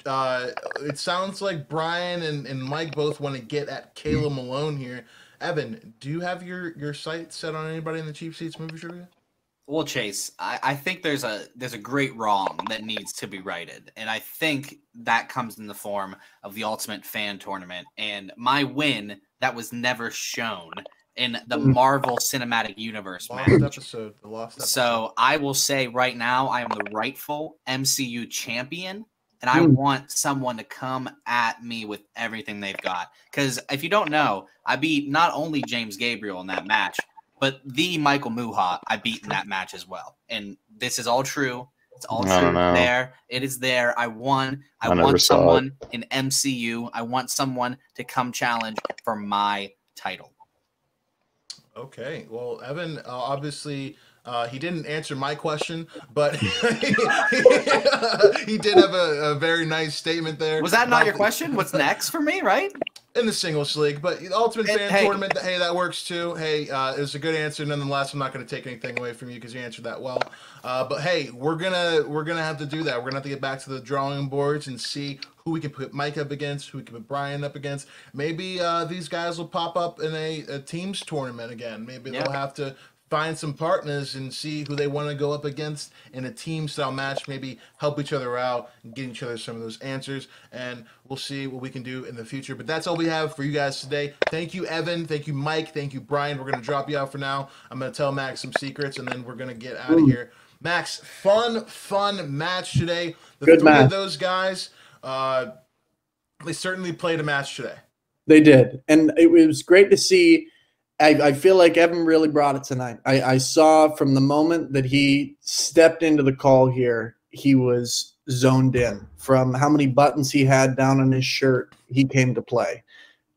Uh, it sounds like Brian and, and Mike both want to get at Caleb Malone here. Evan, do you have your, your sights set on anybody in the Cheap Seats movie trivia? Well, Chase, I, I think there's a there's a great wrong that needs to be righted, and I think that comes in the form of the Ultimate Fan Tournament and my win that was never shown in the Marvel Cinematic Universe match. Lost episode, the lost episode. So I will say right now I am the rightful M C U champion. And I want someone to come at me with everything they've got. Because if you don't know, I beat not only James Gabriel in that match, but the Michael Muha I beat in that match as well. And this is all true. It's all true there. It is there. I won. I, I want someone it. in M C U. I want someone to come challenge for my title. Okay. Well, Evan, uh, obviously... Uh, he didn't answer my question, but he, uh, he did have a, a very nice statement there. Was that not your question? What's next for me, right? In the singles league, but Ultimate Fan hey. Tournament, hey, that works too. Hey, uh, it was a good answer nonetheless. I'm not going to take anything away from you because you answered that well. Uh, but hey, we're gonna we're gonna have to do that. We're gonna have to get back to the drawing boards and see who we can put Mike up against, who we can put Brian up against. Maybe uh, these guys will pop up in a, a teams tournament again. Maybe yeah. they'll have to find some partners and see who they want to go up against in a team-style match, maybe help each other out and get each other some of those answers, and we'll see what we can do in the future. But that's all we have for you guys today. Thank you, Evan. Thank you, Mike. Thank you, Brian. We're going to drop you out for now. I'm going to tell Max some secrets, and then we're going to get out of here. Max, fun, fun match today. The Good three match. of those guys, uh, they certainly played a match today. They did, and it was great to see. I, I feel like Evan really brought it tonight. I, I saw from the moment that he stepped into the call here, he was zoned in. From how many buttons he had down on his shirt, he came to play.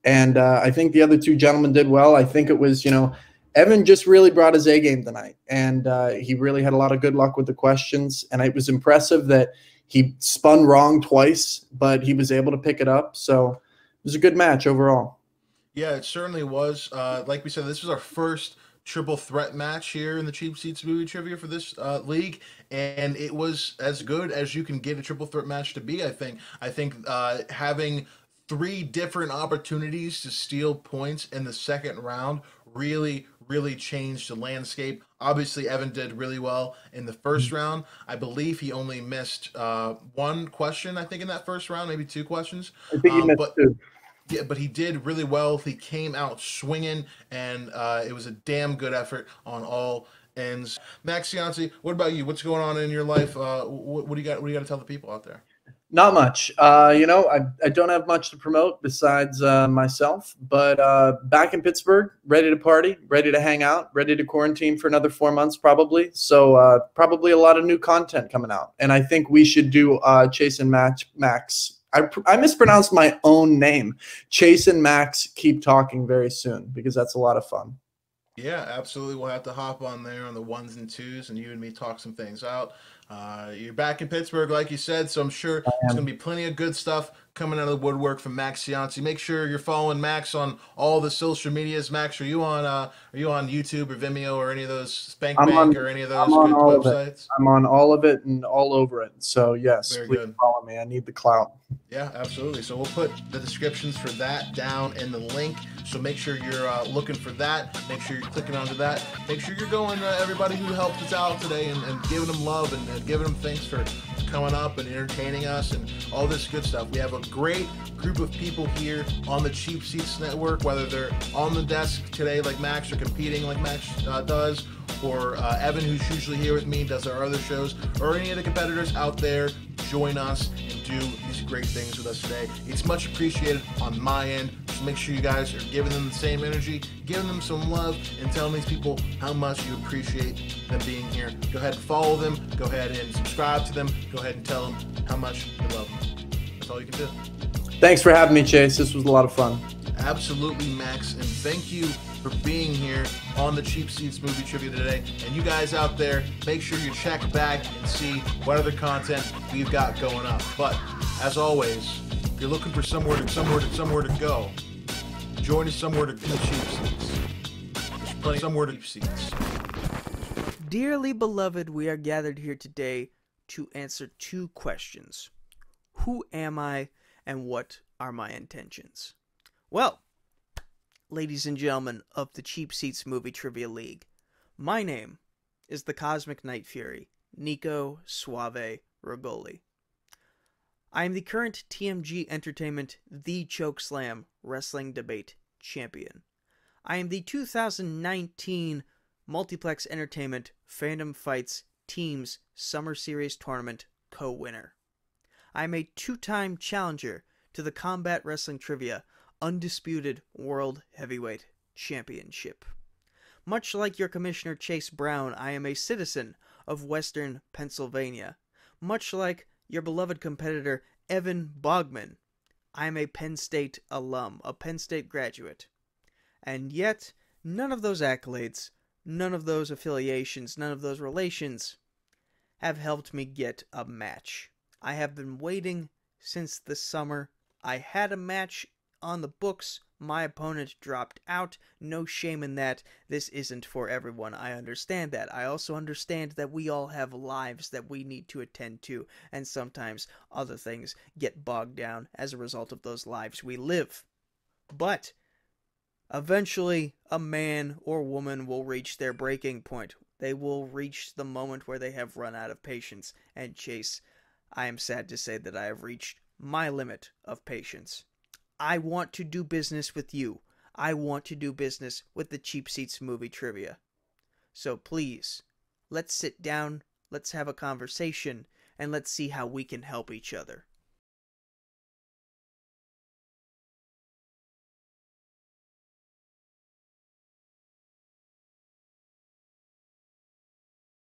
And uh, I think the other two gentlemen did well. I think it was, you know, Evan just really brought his A game tonight, and uh, he really had a lot of good luck with the questions. And it was impressive that he spun wrong twice, but he was able to pick it up. So it was a good match overall. Yeah, it certainly was. Uh, like we said, this was our first triple threat match here in the Cheap Seats Movie Trivia for this uh, league, and it was as good as you can get a triple threat match to be, I think. I think uh, having three different opportunities to steal points in the second round really, really changed the landscape. Obviously, Evan did really well in the first round. I believe he only missed uh, one question, I think, in that first round, maybe two questions. I think he um, missed but two. Yeah, but he did really well. He came out swinging, and uh, it was a damn good effort on all ends. Max Cianci, what about you? What's going on in your life? Uh, what, what do you got? What do you got to tell the people out there? Not much. Uh, you know, I, I don't have much to promote besides uh, myself. But uh, back in Pittsburgh, ready to party, ready to hang out, ready to quarantine for another four months probably. So uh, probably a lot of new content coming out. And I think we should do uh, Chase and Match Max. I, I mispronounced my own name. Chase and Max Keep Talking very soon, because that's a lot of fun. Yeah, absolutely. We'll have to hop on there on the ones and twos, and you and me talk some things out. Uh, you're back in Pittsburgh, like you said, so I'm sure there's going to be plenty of good stuff coming out of the woodwork from Max Cianci. Make sure you're following Max on all the social medias. Max, are you on uh, are you on YouTube or Vimeo or any of those Spank I'm Bank on, or any of those I'm good websites? I'm on all of it and all over it. So yes, Very please good. follow me. I need the clout. Yeah, absolutely. So we'll put the descriptions for that down in the link. So make sure you're uh, looking for that. Make sure you're clicking onto that. Make sure you're going to everybody who helped us out today and, and giving them love and, and giving them thanks for coming up and entertaining us and all this good stuff. We have a great group of people here on the Cheap Seats Network, whether they're on the desk today like Max or competing like Max uh, does, or uh, Evan, who's usually here with me, does our other shows, or any of the competitors out there. Join us and do these great things with us today. It's much appreciated on my end. Just make sure you guys are giving them the same energy, giving them some love, and telling these people how much you appreciate them being here. Go ahead and follow them. Go ahead and subscribe to them. Go ahead and tell them how much you love them. That's all you can do. Thanks for having me, Chase. This was a lot of fun. Absolutely, Max, and thank you for being here on the Cheap Seats Movie Trivia today. And you guys out there, make sure you check back and see what other content we've got going up. But as always, if you're looking for somewhere to somewhere to somewhere to go, join us somewhere to the Cheap Seats. There's plenty somewhere to Cheap Seats. Dearly beloved, we are gathered here today to answer two questions. Who am I, and what are my intentions? Well, ladies and gentlemen of the Cheap Seats Movie Trivia League, my name is the Cosmic Night Fury, Nico Suave Rigoli. I am the current T M G Entertainment The Chokeslam Wrestling Debate Champion. I am the two thousand nineteen Multiplex Entertainment Fandom Fights Teams Summer Series Tournament co-winner. I am a two-time challenger to the Combat Wrestling Trivia Undisputed World Heavyweight Championship. Much like your Commissioner Chase Brown, I am a citizen of Western Pennsylvania. Much like your beloved competitor Evan Baughman, I am a Penn State alum, a Penn State graduate. And yet, none of those accolades, none of those affiliations, none of those relations have helped me get a match. I have been waiting since the summer. I had a match on the books. My opponent dropped out. No shame in that. This isn't for everyone. I understand that. I also understand that we all have lives that we need to attend to, and sometimes other things get bogged down as a result of those lives we live. But eventually, a man or woman will reach their breaking point. They will reach the moment where they have run out of patience. And Chase, I am sad to say that I have reached my limit of patience. I want to do business with you. I want to do business with the Cheap Seats Movie Trivia. So please, let's sit down, let's have a conversation, and let's see how we can help each other.